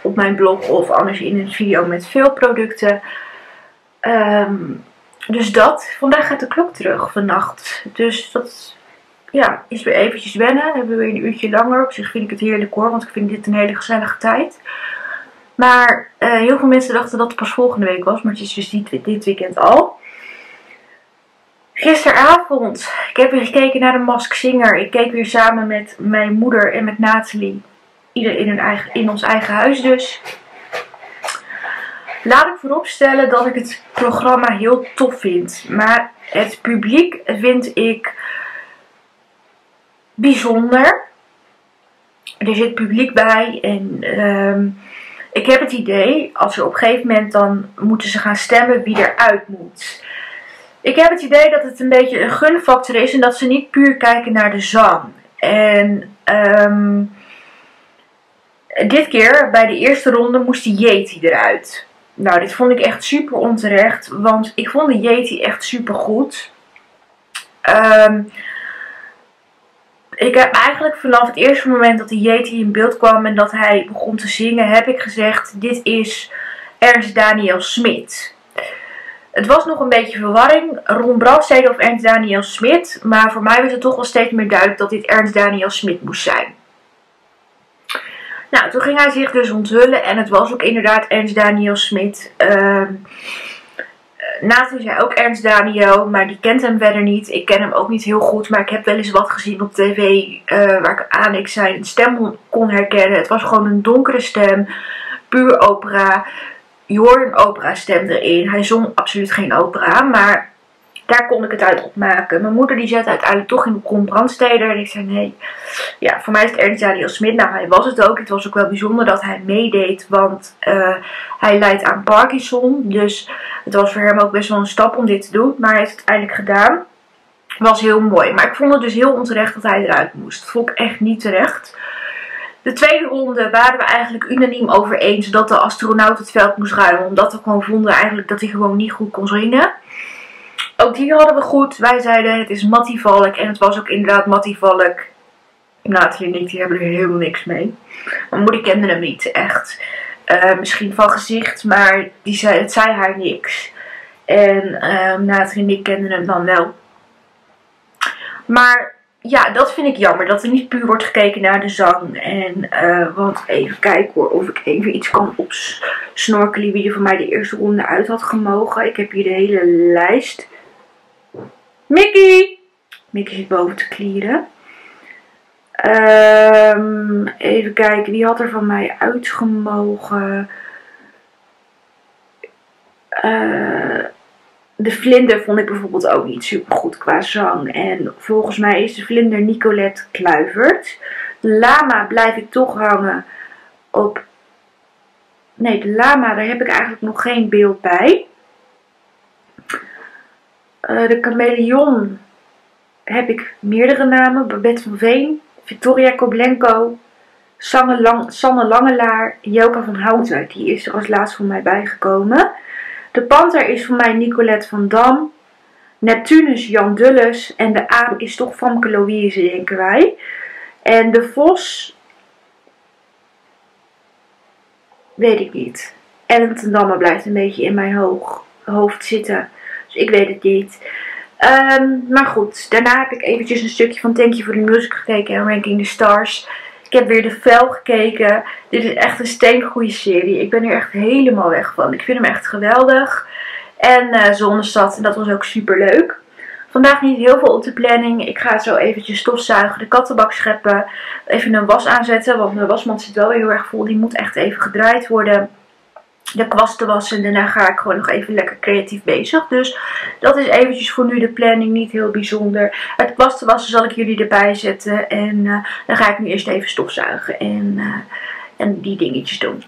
op mijn blog of anders in een video met veel producten. Dus dat. Vandaag gaat de klok terug vannacht. Dus dat ja, is weer eventjes wennen. Hebben we weer een uurtje langer. Op zich vind ik het heerlijk hoor. Want ik vind dit een hele gezellige tijd. Maar heel veel mensen dachten dat het pas volgende week was. Maar het is dus dit weekend al. Gisteravond. Ik heb weer gekeken naar de Mask Singer. Ik keek weer samen met mijn moeder en met Nathalie. Ieder in ons eigen huis dus. Laat ik vooropstellen dat ik het programma heel tof vind. Maar het publiek vind ik bijzonder. Er zit publiek bij en... ik heb het idee, als er op een gegeven moment dan moeten ze gaan stemmen wie eruit moet. Ik heb het idee dat het een beetje een gunfactor is en dat ze niet puur kijken naar de zang. En dit keer, bij de eerste ronde, moest de Yeti eruit. Nou, dit vond ik echt super onterecht, want ik vond de Yeti echt super goed. Ik heb eigenlijk vanaf het eerste moment dat de Yeti in beeld kwam en dat hij begon te zingen, heb ik gezegd, dit is Ernst Daniel Smit. Het was nog een beetje verwarring, Ron Brandstede of Ernst Daniel Smit, maar voor mij was het toch wel steeds meer duidelijk dat dit Ernst Daniel Smit moest zijn. Nou, toen ging hij zich dus onthullen en het was ook inderdaad Ernst Daniel Smit. Naast is hij ook Ernst Daniel, maar die kent hem verder niet. Ik ken hem ook niet heel goed, maar ik heb wel eens wat gezien op tv waar ik aan zijn stem kon herkennen. Het was gewoon een donkere stem, puur opera. Je hoorde een opera stem erin. Hij zong absoluut geen opera, maar daar kon ik het uit opmaken. Mijn moeder die zette uiteindelijk toch in Ron Brandstede en ik zei nee. Ja, voor mij is het Ernst Daniel Smit. Nou, hij was het ook. Het was ook wel bijzonder dat hij meedeed, want hij lijdt aan Parkinson. Dus het was voor hem ook best wel een stap om dit te doen, maar hij heeft het uiteindelijk gedaan. Het was heel mooi, maar ik vond het dus heel onterecht dat hij eruit moest. Dat vond ik echt niet terecht. De tweede ronde waren we eigenlijk unaniem over eens dat de astronaut het veld moest ruimen, omdat we gewoon vonden eigenlijk dat hij gewoon niet goed kon zingen. Ook die hadden we goed. Wij zeiden het is Mattie Valk. En het was ook inderdaad Mattie Valk. Nathalie en ik die hebben er helemaal niks mee. Mijn moeder kende hem niet echt. Misschien van gezicht. Maar die zei, het zei haar niks. En Nathalie en ik kenden hem dan wel. Maar ja, dat vind ik jammer. Dat er niet puur wordt gekeken naar de zang. En want even kijken hoor. Of ik even iets kan opsnorkelen. Wie er voor mij de eerste ronde uit had gemogen. Ik heb hier de hele lijst. Mickey! Mickey zit boven te klieren. Even kijken, wie had er van mij uitgemogen? De vlinder vond ik bijvoorbeeld ook niet super goed qua zang. En volgens mij is de vlinder Nicolette Kluivert. De lama blijf ik toch hangen op... Nee, de lama, daar heb ik eigenlijk nog geen beeld bij. De chameleon heb ik meerdere namen. Babette van Veen, Victoria Koblenko, Sanne Langelaar, Joka van Houten. Die is er als laatst voor mij bijgekomen. De panter is voor mij Nicolette van Dam. Neptunus Jan Dulles. En de aap is toch Famke Louise, denken wij. En de vos... weet ik niet. En het Tendamme blijft een beetje in mijn hoofd zitten. Dus ik weet het niet. Maar goed, daarna heb ik eventjes een stukje van Thank You for the Music gekeken en Ranking the Stars. Ik heb weer de Vel gekeken. Dit is echt een steengoede serie. Ik ben hier echt helemaal weg van. Ik vind hem echt geweldig. En Zonnestad, en dat was ook super leuk. Vandaag niet heel veel op de planning. Ik ga zo eventjes stofzuigen, de kattenbak scheppen. Even een was aanzetten, want mijn wasmand zit wel heel erg vol. Die moet echt even gedraaid worden. De kwasten wassen en daarna ga ik gewoon nog even lekker creatief bezig. Dus dat is eventjes voor nu de planning, niet heel bijzonder. Het kwasten wassen zal ik jullie erbij zetten. En dan ga ik nu eerst even stofzuigen en die dingetjes doen.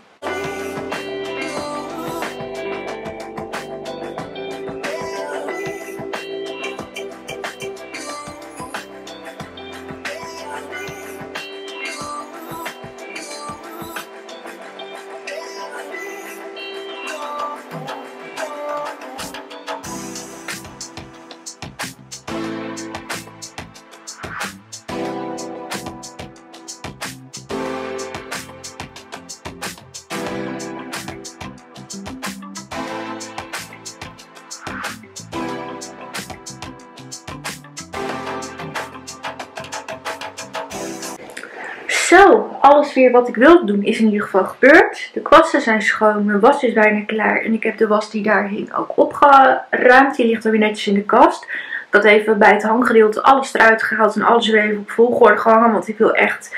Zo, alles weer wat ik wilde doen is in ieder geval gebeurd. De kwasten zijn schoon, mijn was is bijna klaar. En ik heb de was die daar hing ook opgeruimd. Die ligt er weer netjes in de kast. Dat even bij het hanggedeelte alles eruit gehaald en alles weer even op volgorde gehangen. Want ik wil echt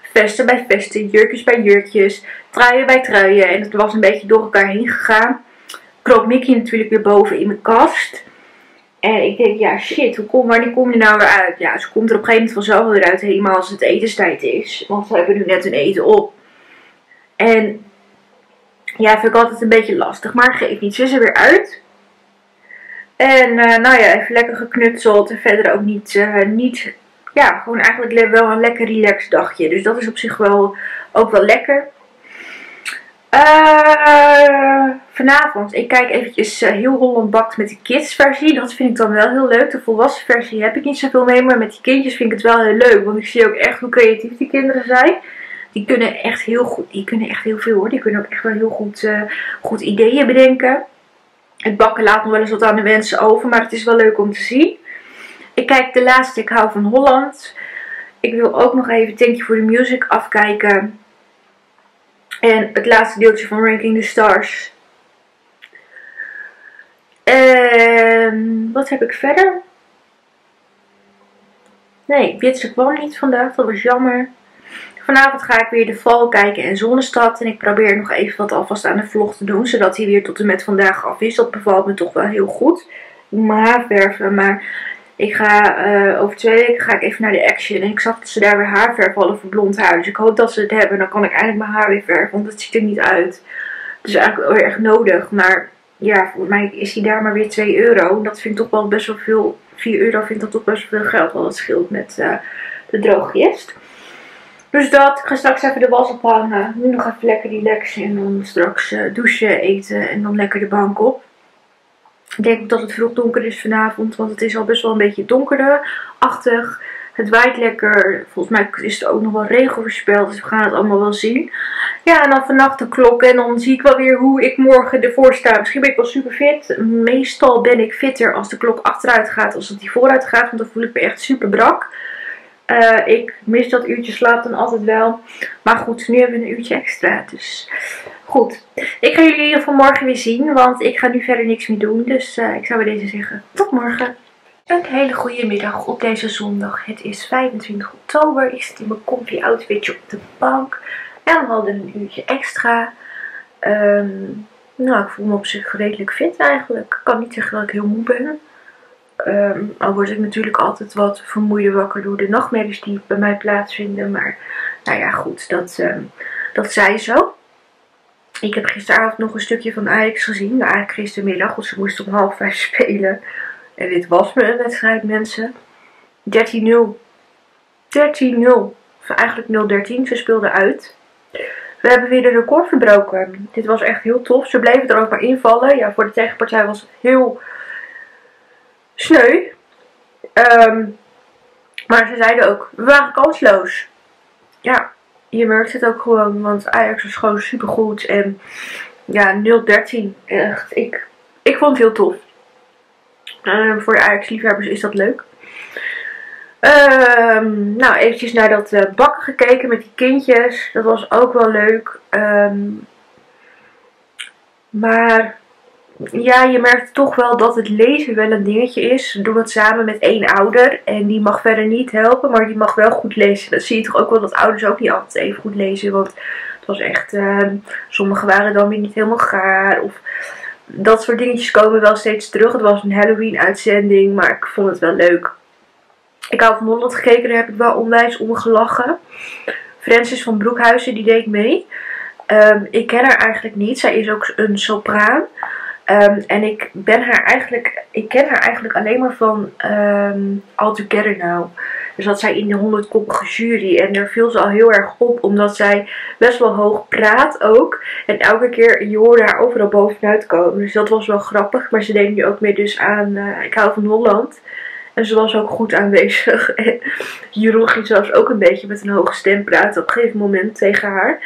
vesten bij vesten, jurkjes bij jurkjes, truien bij truien. En het was een beetje door elkaar heen gegaan. Kroop Mickey natuurlijk weer boven in mijn kast. En ik denk, ja shit, wanneer kom je nou weer uit? Ja, ze komt er op een gegeven moment vanzelf weer uit, helemaal als het etenstijd is. Want we hebben nu net een eten op. En ja, vind ik altijd een beetje lastig, maar geef niet. Ze is er weer uit. En nou ja, even lekker geknutseld en verder ook niet... Ja, gewoon eigenlijk wel een lekker relaxed dagje. Dus dat is op zich wel ook wel lekker. Vanavond, ik kijk eventjes Heel Holland Bakt met de kidsversie. Dat vind ik dan wel heel leuk. De volwassen versie heb ik niet zoveel mee. Maar met die kindjes vind ik het wel heel leuk. Want ik zie ook echt hoe creatief die kinderen zijn. Die kunnen echt heel goed. Die kunnen echt heel veel hoor. Die kunnen ook echt wel heel goed, goed ideeën bedenken. Het bakken laat nog wel eens wat aan de wensen over. Maar het is wel leuk om te zien. Ik kijk de laatste Ik hou van Holland. Ik wil ook nog even Thank You for the Music afkijken. En het laatste deeltje van Ranking the Stars. En wat heb ik verder? Nee, Bitse kwam niet vandaag. Dat was jammer. Vanavond ga ik weer De Val kijken en Zonnestad. En ik probeer nog even wat alvast aan de vlog te doen. Zodat hij weer tot en met vandaag af is. Dat bevalt me toch wel heel goed. Mijn haarverven. Maar ik ga over 2 weken ga ik even naar de Action. En ik zag dat ze daar weer haarverf hadden voor blond haar. Dus ik hoop dat ze het hebben. Dan kan ik eindelijk mijn haar weer verven. Want het ziet er niet uit. Het is eigenlijk wel erg nodig. Maar ja, volgens mij is die daar maar weer €2. Dat vind ik toch wel best wel veel. €4 vind ik dat toch best wel veel geld. Want dat scheelt met de drooggist. Dus dat. Ik ga straks even de was ophangen. Nu nog even lekker relaxen. En dan straks douchen, eten. En dan lekker de bank op. Ik denk dat het vroeg donker is vanavond. Want het is al best wel een beetje donkerderachtig. Het waait lekker. Volgens mij is er ook nog wel regen voorspeld. Dus we gaan het allemaal wel zien. Ja, en dan vannacht de klok. En dan zie ik wel weer hoe ik morgen ervoor sta. Misschien ben ik wel super fit. Meestal ben ik fitter als de klok achteruit gaat. Als dat die vooruit gaat. Want dan voel ik me echt super brak. Ik mis dat uurtje slaap dan altijd wel. Maar goed, nu hebben we een uurtje extra. Dus goed. Ik ga jullie in ieder geval morgen weer zien. Want ik ga nu verder niks meer doen. Dus ik zou bij deze zeggen, tot morgen. Een hele goede middag op deze zondag. Het is 25 oktober. Ik zit in mijn comfy outfitje op de bank. En we hadden een uurtje extra. Nou, ik voel me op zich redelijk fit eigenlijk. Ik kan niet zeggen dat ik heel moe ben. Al word ik natuurlijk altijd wat vermoeid wakker door de nachtmerries die bij mij plaatsvinden. Maar nou ja, goed, dat zij zo. Ik heb gisteravond nog een stukje van Ajax gezien. Nou, eigenlijk gistermiddag, want ze moesten om 16:30 spelen. En dit was me een wedstrijd, mensen. 13-0. 13-0. Of eigenlijk 0-13, ze speelden uit. We hebben weer de record verbroken. Dit was echt heel tof. Ze bleven er ook maar invallen. Ja, voor de tegenpartij was het heel sneu. Maar ze zeiden ook, we waren kansloos. Ja, je merkt het ook gewoon. Want Ajax was gewoon supergoed. En ja, 0-13. Echt, ik vond het heel tof. Voor de Ajax-liefhebbers is dat leuk. Nou, eventjes naar dat bakken gekeken met die kindjes. Dat was ook wel leuk. Maar ja, je merkt toch wel dat het lezen wel een dingetje is. We doen het samen met 1 ouder. En die mag verder niet helpen, maar die mag wel goed lezen. Dat zie je toch ook wel, dat ouders ook niet altijd even goed lezen. Want het was echt, sommigen waren dan weer niet helemaal gaar. Of dat soort dingetjes komen wel steeds terug. Het was een Halloween-uitzending, maar ik vond het wel leuk. Ik had van Holland gekeken, daar heb ik wel onwijs om gelachen. Francis van Broekhuizen, die deed mee. Ik ken haar eigenlijk niet. Zij is ook een sopraan. En ik ken haar eigenlijk alleen maar van All Together Now. Dus dat zij in de 100-koppige jury. En daar viel ze al heel erg op. Omdat zij best wel hoog praat ook. En elke keer je hoorde haar overal bovenuit komen. Dus dat was wel grappig. Maar ze deed nu ook mee dus aan Ik hou van Holland. En ze was ook goed aanwezig. En Jeroen ging zelfs ook een beetje met een hoge stem praten op een gegeven moment tegen haar.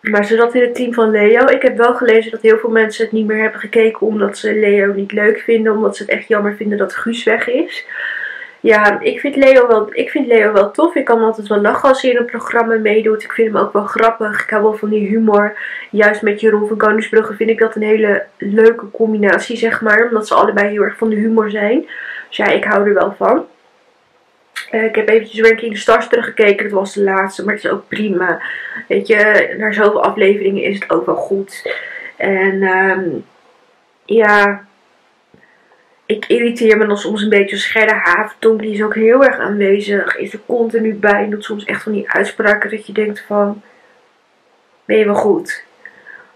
Maar ze zat in het team van Leo. Ik heb wel gelezen dat heel veel mensen het niet meer hebben gekeken. Omdat ze Leo niet leuk vinden. Omdat ze het echt jammer vinden dat Guus weg is. Ja, ik vind Leo wel tof. Ik kan altijd wel lachen als hij in een programma meedoet. Ik vind hem ook wel grappig. Ik hou wel van die humor. Juist met Jeroen van Koningsbrugge vind ik dat een hele leuke combinatie, zeg maar. Omdat ze allebei heel erg van de humor zijn. Dus ja, ik hou er wel van. Ik heb eventjes Ranking the Stars teruggekeken. Dat was de laatste, maar het is ook prima. Weet je, na zoveel afleveringen is het ook wel goed. En ja... Ik irriteer me dan soms een beetje. Gerda Havertong, die is ook heel erg aanwezig. Is er continu bij. En doet soms echt van die uitspraken dat je denkt van... Ben je wel goed?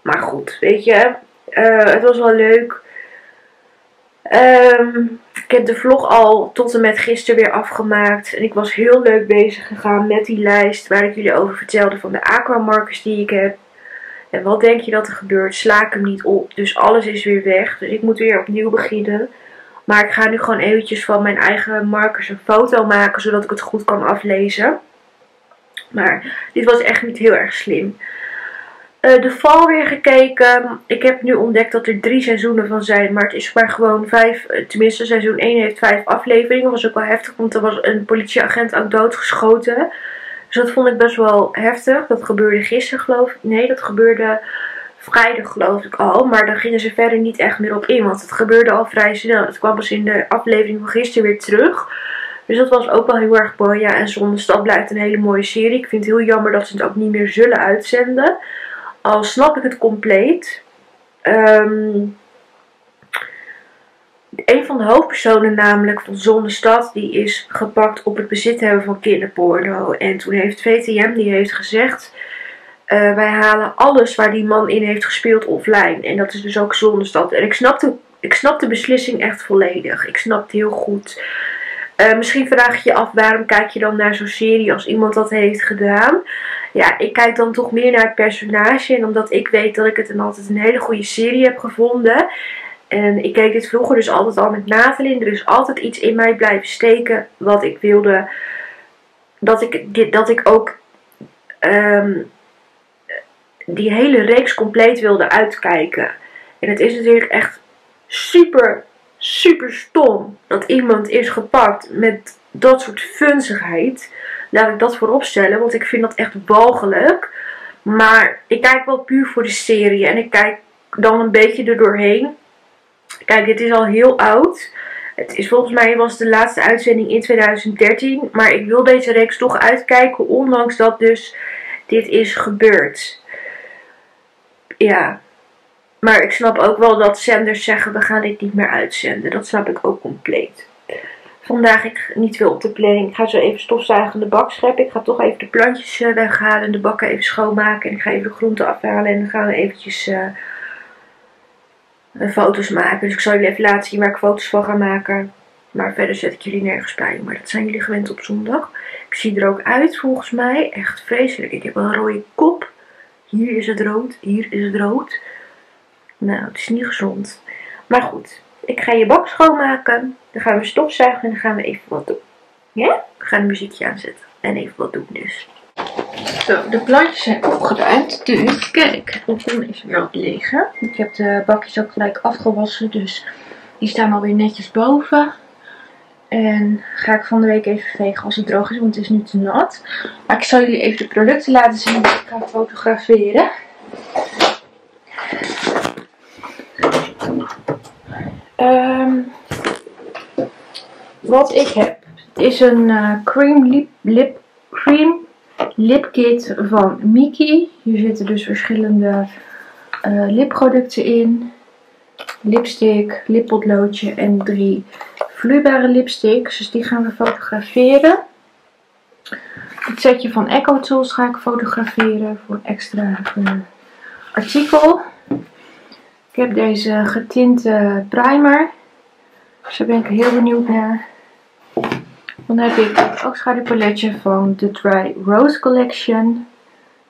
Maar goed, weet je. Het was wel leuk. Ik heb de vlog al tot en met gisteren weer afgemaakt. En ik was heel leuk bezig gegaan met die lijst. Waar ik jullie over vertelde van de aquamarkers die ik heb. En wat denk je dat er gebeurt? Sla ik hem niet op. Dus alles is weer weg. Dus ik moet weer opnieuw beginnen. Maar ik ga nu gewoon eventjes van mijn eigen markers een foto maken. Zodat ik het goed kan aflezen. Maar dit was echt niet heel erg slim. De val weer gekeken. Ik heb nu ontdekt dat er 3 seizoenen van zijn. Maar het is maar gewoon 5. Tenminste seizoen 1 heeft 5 afleveringen. Was ook wel heftig. Want er was een politieagent ook doodgeschoten. Dus dat vond ik best wel heftig. Dat gebeurde gisteren geloof ik. Nee, dat gebeurde... Vrijdag geloof ik al, maar daar gingen ze verder niet echt meer op in, want het gebeurde al vrij snel. Het kwam pas in de aflevering van gisteren weer terug. Dus dat was ook wel heel erg mooi. Ja, en Zonder Stad blijft een hele mooie serie. Ik vind het heel jammer dat ze het ook niet meer zullen uitzenden. Al snap ik het compleet. Een van de hoofdpersonen namelijk van Zonder Stad, die is gepakt op het bezit hebben van kinderporno. En toen heeft VTM, die heeft gezegd... wij halen alles waar die man in heeft gespeeld offline. En dat is dus ook Zonder Stad. En ik snap de beslissing echt volledig. Ik snap het heel goed. Misschien vraag je je af, waarom kijk je dan naar zo'n serie als iemand dat heeft gedaan? Ja, ik kijk dan toch meer naar het personage. En omdat ik weet dat ik het altijd een hele goede serie heb gevonden. En ik keek dit vroeger dus altijd al met Nathalie. Er is altijd iets in mij blijven steken wat ik wilde. Dat ik ook... die hele reeks compleet wilde uitkijken. En het is natuurlijk echt super, super stom dat iemand is gepakt met dat soort funzigheid. Laat ik dat voorop stellen, want ik vind dat echt walgelijk. Maar ik kijk wel puur voor de serie en ik kijk dan een beetje erdoorheen. Kijk, dit is al heel oud. Het is volgens mij was de laatste uitzending in 2013. Maar ik wil deze reeks toch uitkijken, ondanks dat dus dit is gebeurd. Ja, maar ik snap ook wel dat zenders zeggen, we gaan dit niet meer uitzenden. Dat snap ik ook compleet. Vandaag ik niet veel op de planning. Ik ga zo even stofzuigen, de bak scheppen. Ik ga toch even de plantjes weghalen, de bakken even schoonmaken. En ik ga even de groenten afhalen en dan gaan we eventjes foto's maken. Dus ik zal jullie even laten zien waar ik foto's van ga maken. Maar verder zet ik jullie nergens bij. Maar dat zijn jullie gewend op zondag. Ik zie er ook uit volgens mij. Echt vreselijk. Ik heb een rode kop. Hier is het rood, hier is het rood. Nou, het is niet gezond. Maar goed, ik ga je bak schoonmaken. Dan gaan we stofzuigen en dan gaan we even wat doen. Ja? We gaan een muziekje aanzetten en even wat doen dus. Zo, de plantjes zijn opgeruimd. Dus kijk, de kom is weer wat leger. Ik heb de bakjes ook gelijk afgewassen. Dus die staan alweer netjes boven. En ga ik van de week even vegen als het droog is, want het is nu te nat. Maar ik zal jullie even de producten laten zien die ik ga fotograferen. Wat ik heb, het is een cream lip kit van Mickey. Hier zitten dus verschillende lipproducten in. Lipstick, lippotloodje en 3 vloeibare lipsticks. Dus die gaan we fotograferen. Het setje van Echo Tools ga ik fotograferen voor een extra artikel. Ik heb deze getinte primer. Dus daar ben ik heel benieuwd naar. Dan heb ik het oogschaduwpaletje van de Dry Rose Collection.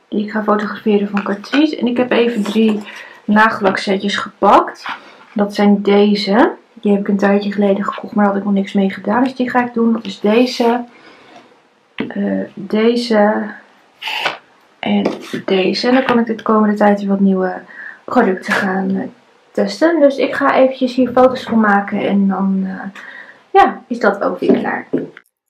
Die ik ga fotograferen van Catrice. En ik heb even 3 nagellakssetjes gepakt. Dat zijn deze. Die heb ik een tijdje geleden gekocht, maar daar had ik nog niks mee gedaan. Dus die ga ik doen. Dat is deze. Deze. En deze. En dan kan ik de komende tijd weer wat nieuwe producten gaan testen. Dus ik ga eventjes hier foto's van maken. En dan ja, is dat ook weer klaar.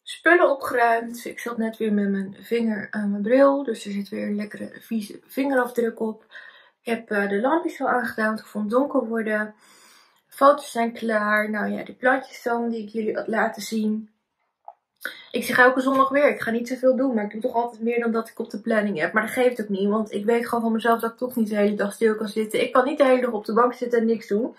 Spullen opgeruimd. Ik zat net weer met mijn vinger aan mijn bril. Dus er zit weer een lekkere vieze vingerafdruk op. Ik heb de lampjes al aangedaan, want ik vond het donker worden. Foto's zijn klaar. Nou ja, de plantjes dan die ik jullie had laten zien. Ik zeg elke zondag weer, ik ga niet zoveel doen. Maar ik doe toch altijd meer dan dat ik op de planning heb. Maar dat geeft ook niet, want ik weet gewoon van mezelf dat ik toch niet de hele dag stil kan zitten. Ik kan niet de hele dag op de bank zitten en niks doen.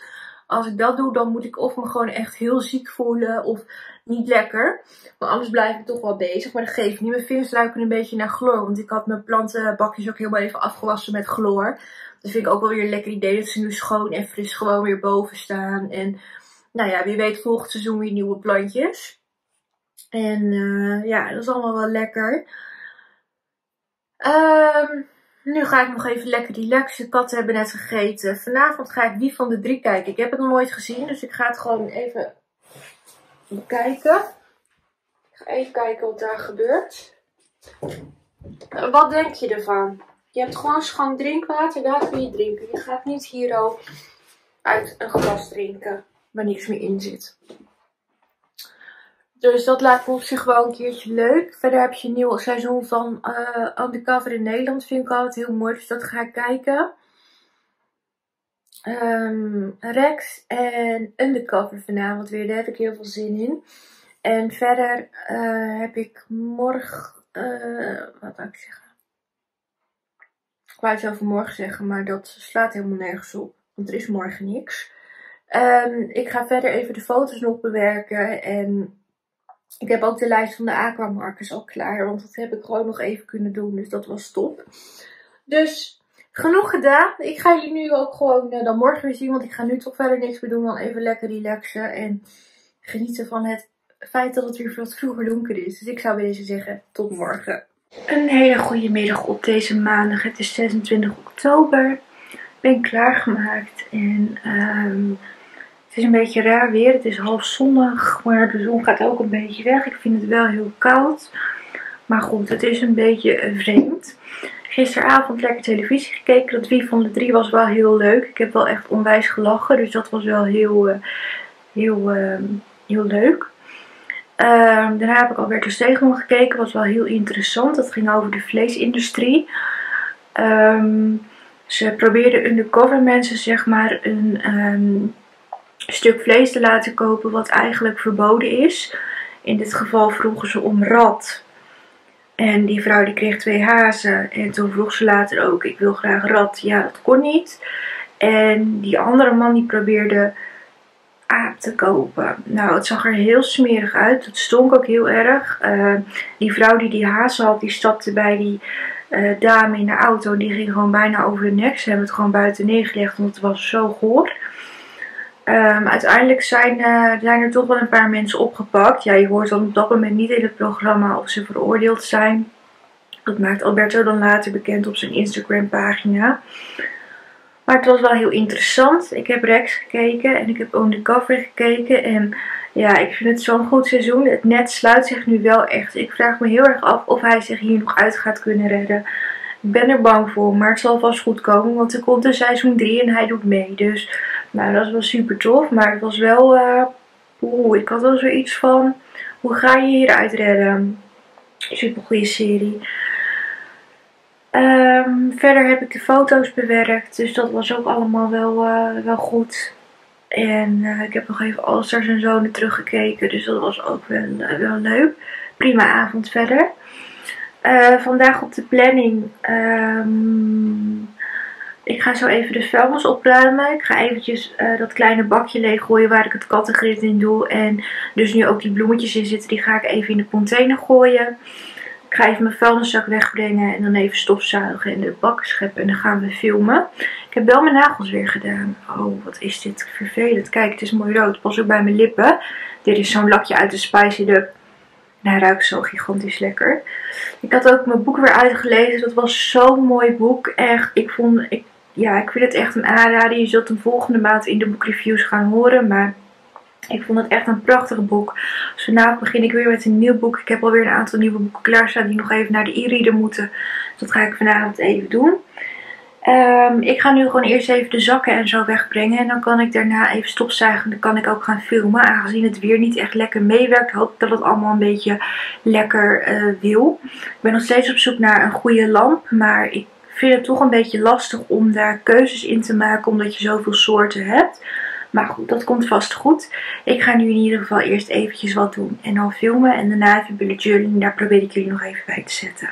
Als ik dat doe, dan moet ik of me gewoon echt heel ziek voelen of niet lekker. Maar anders blijf ik toch wel bezig. Maar dat geeft niet. Mijn vingers ruiken een beetje naar chloor. Want ik had mijn plantenbakjes ook helemaal even afgewassen met chloor. Dat vind ik ook wel weer een lekker idee. Dat ze nu schoon en fris gewoon weer boven staan. En nou ja, wie weet volgend seizoen weer nieuwe plantjes. En ja, dat is allemaal wel lekker. Nu ga ik nog even lekker relaxen. Katten hebben net gegeten. Vanavond ga ik Wie van de Drie kijken. Ik heb het nog nooit gezien, dus ik ga het gewoon even bekijken. Ik ga even kijken wat daar gebeurt. Wat denk je ervan? Je hebt gewoon schoon drinkwater, daar kun je drinken. Je gaat niet hier al uit een glas drinken waar niks meer in zit. Dus dat lijkt me op zich wel een keertje leuk. Verder heb je een nieuw seizoen van Undercover in Nederland. Vind ik altijd heel mooi. Dus dat ga ik kijken. Rex en Undercover vanavond weer. Daar heb ik heel veel zin in. En verder heb ik morgen... wat wou ik zeggen? Ik wou het wel vanmorgen zeggen. Maar dat slaat helemaal nergens op. Want er is morgen niks. Ik ga verder even de foto's nog bewerken. En... ik heb ook de lijst van de aquamarkers al klaar. Want dat heb ik gewoon nog even kunnen doen. Dus dat was top. Dus genoeg gedaan. Ik ga jullie nu ook gewoon dan morgen weer zien. Want ik ga nu toch verder niks meer doen. Dan even lekker relaxen. En genieten van het feit dat het weer veel vroeger donker is. Dus ik zou bij deze zeggen tot morgen. Een hele goede middag op deze maandag. Het is 26 oktober. Ik ben klaargemaakt. En... het is een beetje raar weer, het is half zonnig, maar de zon gaat ook een beetje weg. Ik vind het wel heel koud, maar goed, het is een beetje vreemd. Gisteravond lekker televisie gekeken, dat Wie van de Drie was wel heel leuk. Ik heb wel echt onwijs gelachen, dus dat was wel heel leuk. Daarna heb ik alweer de Stegeman gekeken, was wel heel interessant. Dat ging over de vleesindustrie. Ze probeerden undercover mensen, zeg maar, een... stuk vlees te laten kopen wat eigenlijk verboden is. In dit geval vroegen ze om rat. En die vrouw die kreeg 2 hazen. En toen vroeg ze later ook, ik wil graag rat. Ja, dat kon niet. En die andere man die probeerde aap te kopen. Nou, het zag er heel smerig uit. Het stonk ook heel erg. Die vrouw die die hazen had, die stapte bij die dame in de auto. Die ging gewoon bijna over de nek. Ze hebben het gewoon buiten neergelegd, want het was zo goor. Uiteindelijk zijn er toch wel een paar mensen opgepakt. Ja, je hoort dan op dat moment niet in het programma of ze veroordeeld zijn. Dat maakt Alberto dan later bekend op zijn Instagram pagina. Maar het was wel heel interessant. Ik heb Rex gekeken en ik heb Undercover gekeken. En ja, ik vind het zo'n goed seizoen. Het net sluit zich nu wel echt. Ik vraag me heel erg af of hij zich hier nog uit gaat kunnen redden. Ik ben er bang voor, maar het zal vast goed komen. Want er komt een seizoen 3 en hij doet mee. Dus nou, dat is wel super tof. Maar het was wel... ik had wel zoiets van... hoe ga je hieruit redden? Super goede serie. Verder heb ik de foto's bewerkt. Dus dat was ook allemaal wel goed. En ik heb nog even Allstars en Zonen teruggekeken. Dus dat was ook wel leuk. Prima avond verder. Vandaag op de planning. Ik ga zo even de vuilnis opruimen. Ik ga eventjes dat kleine bakje leeggooien waar ik het kattengrid in doe. En dus nu ook die bloemetjes in zitten, die ga ik even in de container gooien. Ik ga even mijn vuilniszak wegbrengen en dan even stofzuigen en de bak scheppen. En dan gaan we filmen. Ik heb wel mijn nagels weer gedaan. Oh, wat is dit vervelend. Kijk, het is mooi rood. Pas ook bij mijn lippen. Dit is zo'n lakje uit de Spicy Dub. En hij ruikt zo gigantisch lekker. Ik had ook mijn boek weer uitgelezen. Dat was zo'n mooi boek. Echt, ik vind het echt een aanrader. Je zult hem volgende maand in de boekreviews gaan horen. Maar ik vond het echt een prachtig boek. Dus vanavond begin ik weer met een nieuw boek. Ik heb alweer een aantal nieuwe boeken klaarstaan die nog even naar de e-reader moeten. Dus dat ga ik vanavond even doen. Ik ga nu gewoon eerst even de zakken en zo wegbrengen. En dan kan ik daarna even stofzuigen. Dan kan ik ook gaan filmen. Aangezien het weer niet echt lekker meewerkt, hoop ik dat het allemaal een beetje lekker wil. Ik ben nog steeds op zoek naar een goede lamp. Maar ik vind het toch een beetje lastig om daar keuzes in te maken. Omdat je zoveel soorten hebt. Maar goed, dat komt vast goed. Ik ga nu in ieder geval eerst eventjes wat doen. En dan filmen. En daarna even bij jullie. Daar probeer ik jullie nog even bij te zetten.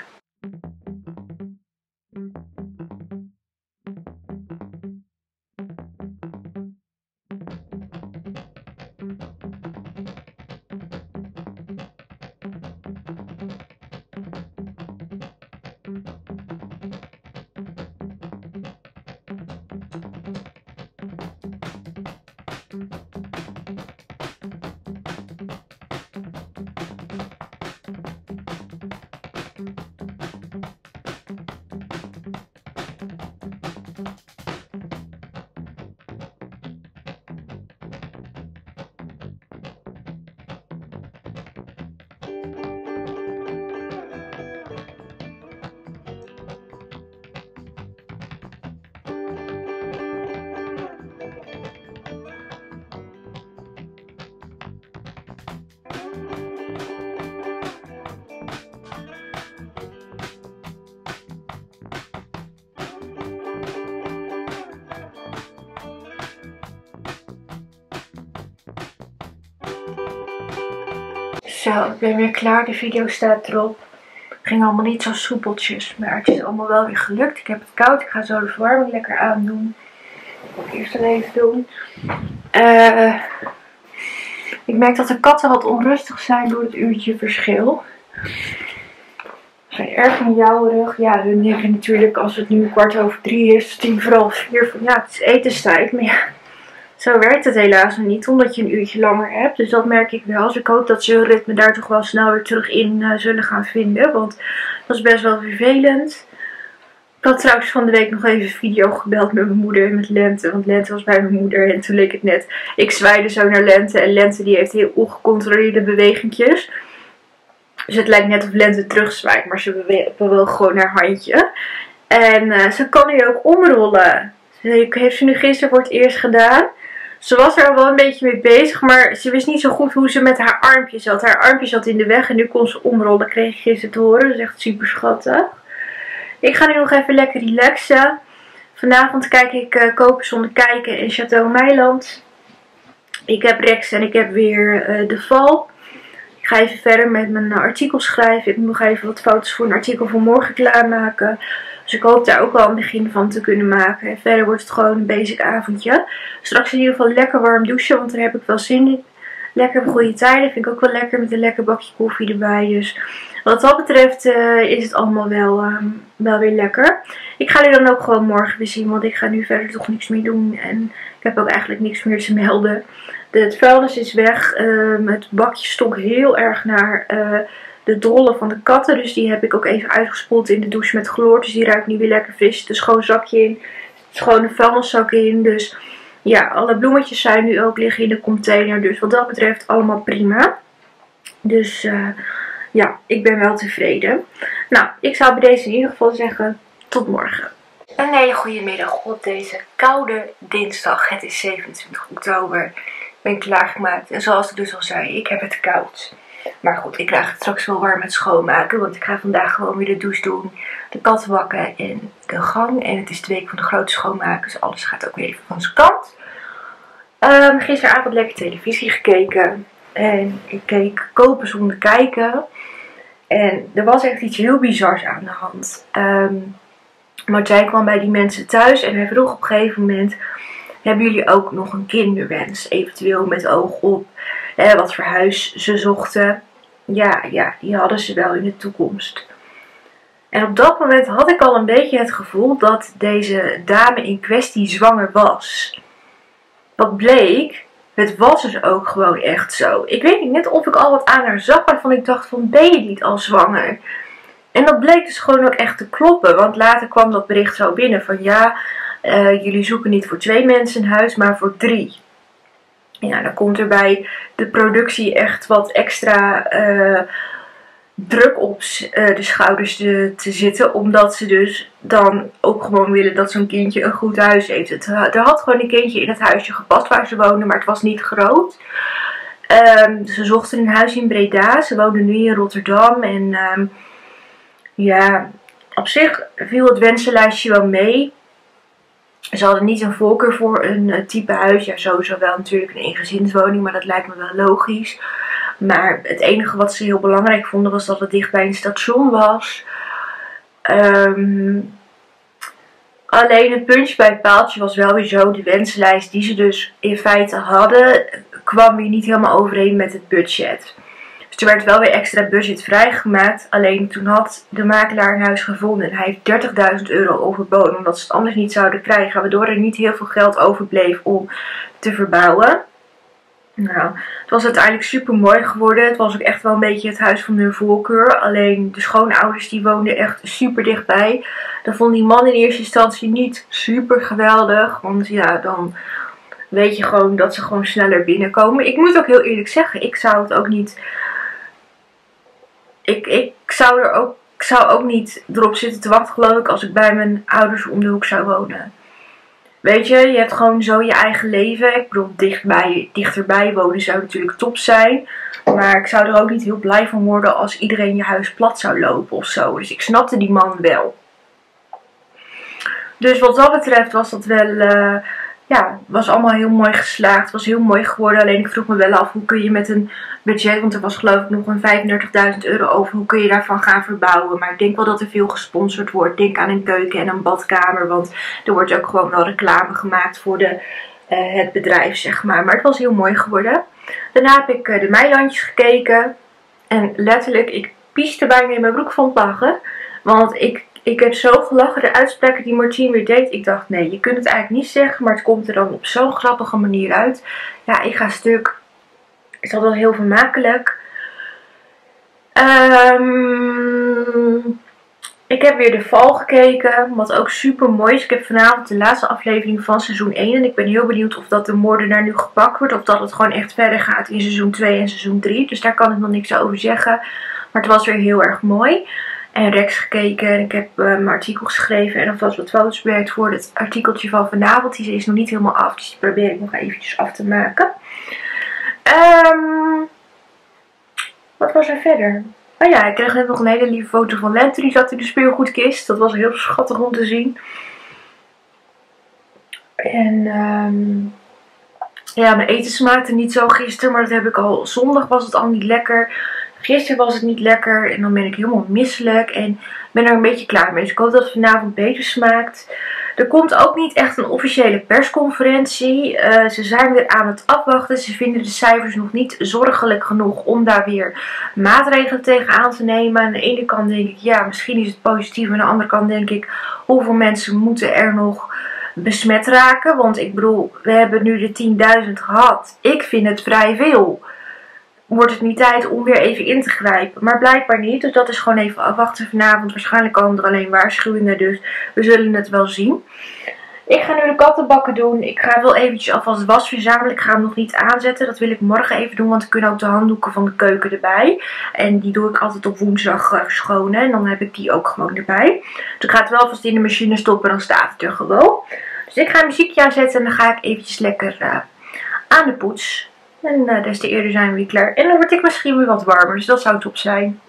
Zo, ik ben weer klaar. De video staat erop. Het ging allemaal niet zo soepeltjes, maar het is allemaal wel weer gelukt. Ik heb het koud. Ik ga zo de verwarming lekker aandoen. Dat moet ik eerst even doen. Ik merk dat de katten wat onrustig zijn door het uurtje verschil. Ze zijn erg van jouwerig. Ja, hun denken natuurlijk als het nu 15:15 is, 15:45, van ja, het is etenstijd. Maar ja. Zo werkt het helaas niet, omdat je een uurtje langer hebt. Dus dat merk ik wel. Dus ik hoop dat ze hun ritme daar toch wel snel weer terug in zullen gaan vinden. Want dat is best wel vervelend. Ik had trouwens van de week nog even video gebeld met mijn moeder en met Lente. Want Lente was bij mijn moeder en toen leek het net. Ik zwaaide zo naar Lente en Lente die heeft heel ongecontroleerde bewegingjes. Dus het lijkt net of Lente terugzwaait, maar ze bewoog gewoon haar handje. En ze kan nu ook omrollen. Dat heeft ze nu gisteren voor het eerst gedaan. Ze was er al wel een beetje mee bezig, maar ze wist niet zo goed hoe ze met haar armpje zat. Haar armpje zat in de weg en nu kon ze omrollen, kreeg ik gisteren te horen. Dat is echt super schattig. Ik ga nu nog even lekker relaxen. Vanavond kijk ik Kopen zonder kijken in Château Meiland. Ik heb Rex en ik heb weer De Val. Ik ga even verder met mijn artikel schrijven. Ik moet nog even wat foto's voor een artikel voor morgen klaarmaken. Dus ik hoop daar ook wel een begin van te kunnen maken. En verder wordt het gewoon een basic avondje. Straks in ieder geval lekker warm douchen, want daar heb ik wel zin in. Lekker goede tijden vind ik ook wel lekker met een lekker bakje koffie erbij. Dus wat dat betreft is het allemaal wel weer lekker. Ik ga jullie dan ook gewoon morgen weer zien, want ik ga nu verder toch niks meer doen. En ik heb ook eigenlijk niks meer te melden. Het vuilnis is weg. Het bakje stonk heel erg naar... de drollen van de katten, dus die heb ik ook even uitgespoeld in de douche met chloor. Dus die ruikt nu weer lekker fris. Er zit een schoon zakje in, er zit gewoon een vuilniszak in. Dus ja, alle bloemetjes zijn nu ook liggen in de container. Dus wat dat betreft allemaal prima. Dus ja, ik ben wel tevreden. Nou, ik zou bij deze in ieder geval zeggen, tot morgen. Een hele goede middag op deze koude dinsdag. Het is 27 oktober. Ik ben klaargemaakt. En zoals ik dus al zei, ik heb het koud. Maar goed, ik krijg het straks wel warm met schoonmaken. Want ik ga vandaag gewoon weer de douche doen, de kat wakken en de gang. En het is de week van de grote schoonmaken, dus alles gaat ook weer even van zijn kant. Gisteravond lekker televisie gekeken. En ik keek Kopen zonder kijken. En er was echt iets heel bizars aan de hand. Martijn kwam bij die mensen thuis en hij vroeg op een gegeven moment... Hebben jullie ook nog een kinderwens? Eventueel met oog op wat voor huis ze zochten. Ja, die hadden ze wel in de toekomst. En op dat moment had ik al een beetje het gevoel dat deze dame in kwestie zwanger was. Wat bleek, het was dus ook gewoon echt zo. Ik weet niet net of ik al wat aan haar zag waarvan ik dacht van ben je niet al zwanger? En dat bleek dus gewoon ook echt te kloppen. Want later kwam dat bericht zo binnen van ja... jullie zoeken niet voor 2 mensen een huis, maar voor 3. Ja, dan komt er bij de productie echt wat extra druk op de schouders te zitten. Omdat ze dus dan ook gewoon willen dat zo'n kindje een goed huis heeft. Er had gewoon een kindje in het huisje gepast waar ze woonden, maar het was niet groot. Ze zochten een huis in Breda. Ze woonden nu in Rotterdam. En ja, op zich viel het wensenlijstje wel mee. Ze hadden niet een voorkeur voor een type huis. Ja, sowieso wel natuurlijk een eengezinswoning, maar dat lijkt me wel logisch. Maar het enige wat ze heel belangrijk vonden was dat het dicht bij een station was. Alleen het puntje bij het paaltje was wel weer zo. De wenslijst die ze dus in feite hadden, kwam weer niet helemaal overeen met het budget. Dus er werd wel weer extra budget vrijgemaakt. Alleen toen had de makelaar een huis gevonden. En hij heeft €30.000 overboden, omdat ze het anders niet zouden krijgen. Waardoor er niet heel veel geld overbleef om te verbouwen. Nou, het was uiteindelijk super mooi geworden. Het was ook echt wel een beetje het huis van hun voorkeur. Alleen de schoonouders die woonden echt super dichtbij. Dat vond die man in eerste instantie niet super geweldig. Want ja, dan weet je gewoon dat ze gewoon sneller binnenkomen. Ik moet ook heel eerlijk zeggen, ik zou het ook niet... Ik zou ook niet erop zitten te wachten, geloof ik, als ik bij mijn ouders om de hoek zou wonen. Weet je, je hebt gewoon zo je eigen leven. Ik bedoel, dichterbij wonen zou natuurlijk top zijn. Maar ik zou er ook niet heel blij van worden als iedereen je huis plat zou lopen of zo. Dus ik snapte die man wel. Dus wat dat betreft was dat wel... ja, was allemaal heel mooi geslaagd. Was heel mooi geworden. Alleen ik vroeg me wel af, hoe kun je met een budget... Want er was geloof ik nog een €35.000 over. Hoe kun je daarvan gaan verbouwen? Maar ik denk wel dat er veel gesponsord wordt. Denk aan een keuken en een badkamer. Want er wordt ook gewoon wel reclame gemaakt voor het bedrijf, zeg maar. Maar het was heel mooi geworden. Daarna heb ik de meilandjes gekeken. En letterlijk, ik pieste bijna in mijn broek van het lachen. Want ik heb zo gelachen, de uitspraken die Martien weer deed. Ik dacht, nee, je kunt het eigenlijk niet zeggen, maar het komt er dan op zo'n grappige manier uit. Ja, ik ga stuk. Is dat wel heel vermakelijk. Ik heb weer De Val gekeken, wat ook super mooi is. Ik heb vanavond de laatste aflevering van seizoen 1. En ik ben heel benieuwd of dat de moordenaar nu gepakt wordt. Of dat het gewoon echt verder gaat in seizoen 2 en seizoen 3. Dus daar kan ik nog niks over zeggen. Maar het was weer heel erg mooi. En Rex gekeken. Ik heb mijn artikel geschreven. En alvast wat foto's bewerkt voor het artikeltje van vanavond. Die is nog niet helemaal af. Dus die probeer ik nog eventjes af te maken. Wat was er verder? Oh ja, ik kreeg net nog een hele lieve foto van Lente. Die zat in de speelgoedkist. Dat was heel schattig om te zien. En ja, mijn eten smaakte niet zo gisteren. Maar dat heb ik al. Zondag was het al niet lekker. Gisteren was het niet lekker en dan ben ik helemaal misselijk en ben er een beetje klaar mee. Dus ik hoop dat het vanavond beter smaakt. Er komt ook niet echt een officiële persconferentie. Ze zijn weer aan het afwachten. Ze vinden de cijfers nog niet zorgelijk genoeg om daar weer maatregelen tegen aan te nemen. Aan de ene kant denk ik, ja, misschien is het positief. Aan de andere kant denk ik, hoeveel mensen moeten er nog besmet raken? Want ik bedoel, we hebben nu de 10.000 gehad. Ik vind het vrij veel. Wordt het niet tijd om weer even in te grijpen. Maar blijkbaar niet. Dus dat is gewoon even afwachten vanavond. Waarschijnlijk komen er alleen waarschuwingen. Dus we zullen het wel zien. Ik ga nu de kattenbakken doen. Ik ga wel eventjes alvast was verzamelen. Ik ga hem nog niet aanzetten. Dat wil ik morgen even doen. Want ik kan ook de handdoeken van de keuken erbij. En die doe ik altijd op woensdag schonen. En dan heb ik die ook gewoon erbij. Dus ik ga het wel vast in de machine stoppen. Dan staat het er gewoon. Dus ik ga een muziekje aanzetten. En dan ga ik eventjes lekker aan de poets. En des te eerder zijn we weer klaar. En dan word ik misschien weer wat warmer. Dus dat zou top zijn.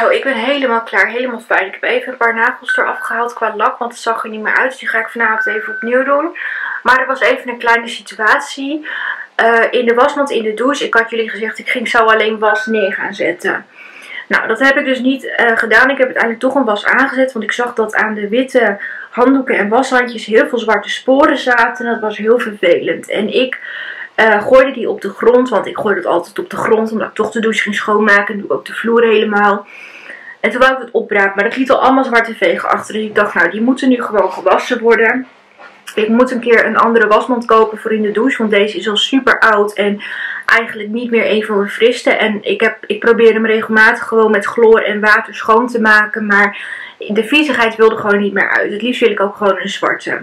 Zo, ik ben helemaal klaar, helemaal fijn. Ik heb even een paar nagels eraf gehaald qua lak, want het zag er niet meer uit. Dus die ga ik vanavond even opnieuw doen. Maar er was even een kleine situatie in de wasmand in de douche. Ik had jullie gezegd, ik ging zo alleen was neer gaan zetten. Nou, dat heb ik dus niet gedaan. Ik heb uiteindelijk toch een was aangezet, want ik zag dat aan de witte handdoeken en washandjes heel veel zwarte sporen zaten. En dat was heel vervelend. En ik... gooide die op de grond, want ik gooi het altijd op de grond, omdat ik toch de douche ging schoonmaken en doe ook de vloer helemaal. En toen wou ik het opruimen, maar dat liet al allemaal zwarte vegen achter, dus ik dacht nou, die moeten nu gewoon gewassen worden. Ik moet een keer een andere wasmand kopen voor in de douche, want deze is al super oud en eigenlijk niet meer een van mijn friste. En ik probeer hem regelmatig gewoon met chloor en water schoon te maken, maar de viezigheid wilde gewoon niet meer uit. Het liefst wil ik ook gewoon een zwarte.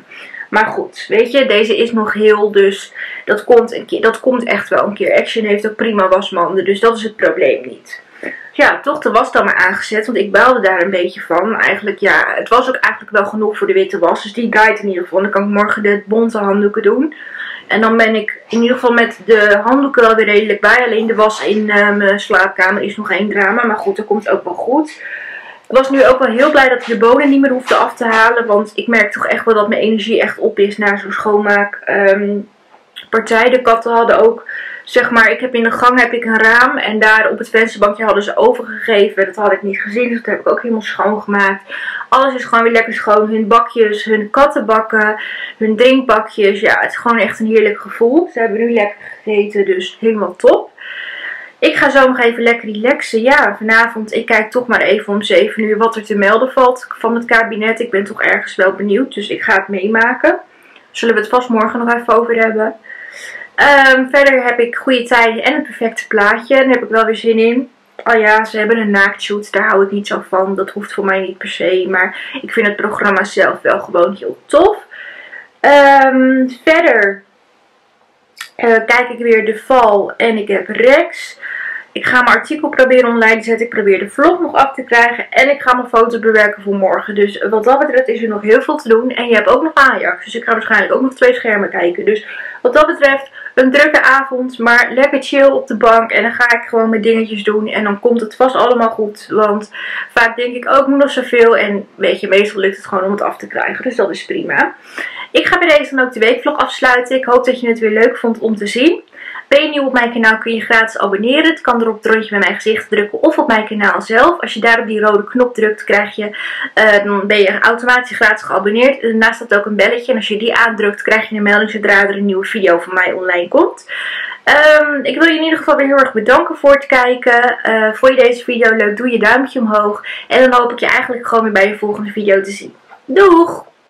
Maar goed, weet je, deze is nog heel, dus dat komt echt wel een keer. Action heeft ook prima wasmanden, dus dat is het probleem niet. Ja, toch de was dan maar aangezet, want ik baalde daar een beetje van. Eigenlijk, ja, het was ook eigenlijk wel genoeg voor de witte was, dus die guide in ieder geval. Dan kan ik morgen de bonte handdoeken doen. En dan ben ik in ieder geval met de handdoeken wel weer redelijk bij. Alleen de was in mijn slaapkamer is nog één drama, maar goed, dat komt ook wel goed. Ik was nu ook wel heel blij dat ik de bonen niet meer hoefde af te halen. Want ik merk toch echt wel dat mijn energie echt op is na zo'n schoonmaakpartij. De katten hadden ook, zeg maar, in de gang heb ik een raam. En daar op het vensterbankje hadden ze overgegeven. Dat had ik niet gezien, dus dat heb ik ook helemaal schoongemaakt. Alles is gewoon weer lekker schoon. Hun bakjes, hun kattenbakken, hun drinkbakjes. Ja, het is gewoon echt een heerlijk gevoel. Ze hebben nu lekker gegeten, dus helemaal top. Ik ga zo nog even lekker relaxen. Ja, vanavond, ik kijk toch maar even om 7 uur wat er te melden valt van het kabinet. Ik ben toch ergens wel benieuwd, dus ik ga het meemaken. Zullen we het vast morgen nog even over hebben. Verder heb ik goede tijden en het perfecte plaatje. Daar heb ik wel weer zin in. Oh ja, ze hebben een naaktshoot, daar hou ik niet zo van. Dat hoeft voor mij niet per se, maar ik vind het programma zelf wel gewoon heel tof. Verder... kijk ik weer De Val en ik heb Rex. Ik ga mijn artikel proberen online te zetten. Ik probeer de vlog nog af te krijgen. En ik ga mijn foto bewerken voor morgen. Dus wat dat betreft is er nog heel veel te doen. En je hebt ook nog Ajax. Dus ik ga waarschijnlijk ook nog 2 schermen kijken. Dus wat dat betreft een drukke avond. Maar lekker chill op de bank. En dan ga ik gewoon mijn dingetjes doen. En dan komt het vast allemaal goed. Want vaak denk ik ook nog zoveel. En weet je, meestal lukt het gewoon om het af te krijgen. Dus dat is prima. Ik ga bij deze dan ook de weekvlog afsluiten. Ik hoop dat je het weer leuk vond om te zien. Ben je nieuw op mijn kanaal kun je gratis abonneren. Het kan erop het rondje bij mijn gezicht drukken of op mijn kanaal zelf. Als je daar op die rode knop drukt krijg je, dan ben je automatisch gratis geabonneerd. Daarnaast staat ook een belletje en als je die aandrukt krijg je een melding zodra er een nieuwe video van mij online komt. Ik wil je in ieder geval weer heel erg bedanken voor het kijken. Vond je deze video leuk? Doe je duimpje omhoog. En dan hoop ik je eigenlijk gewoon weer bij je volgende video te zien. Doeg!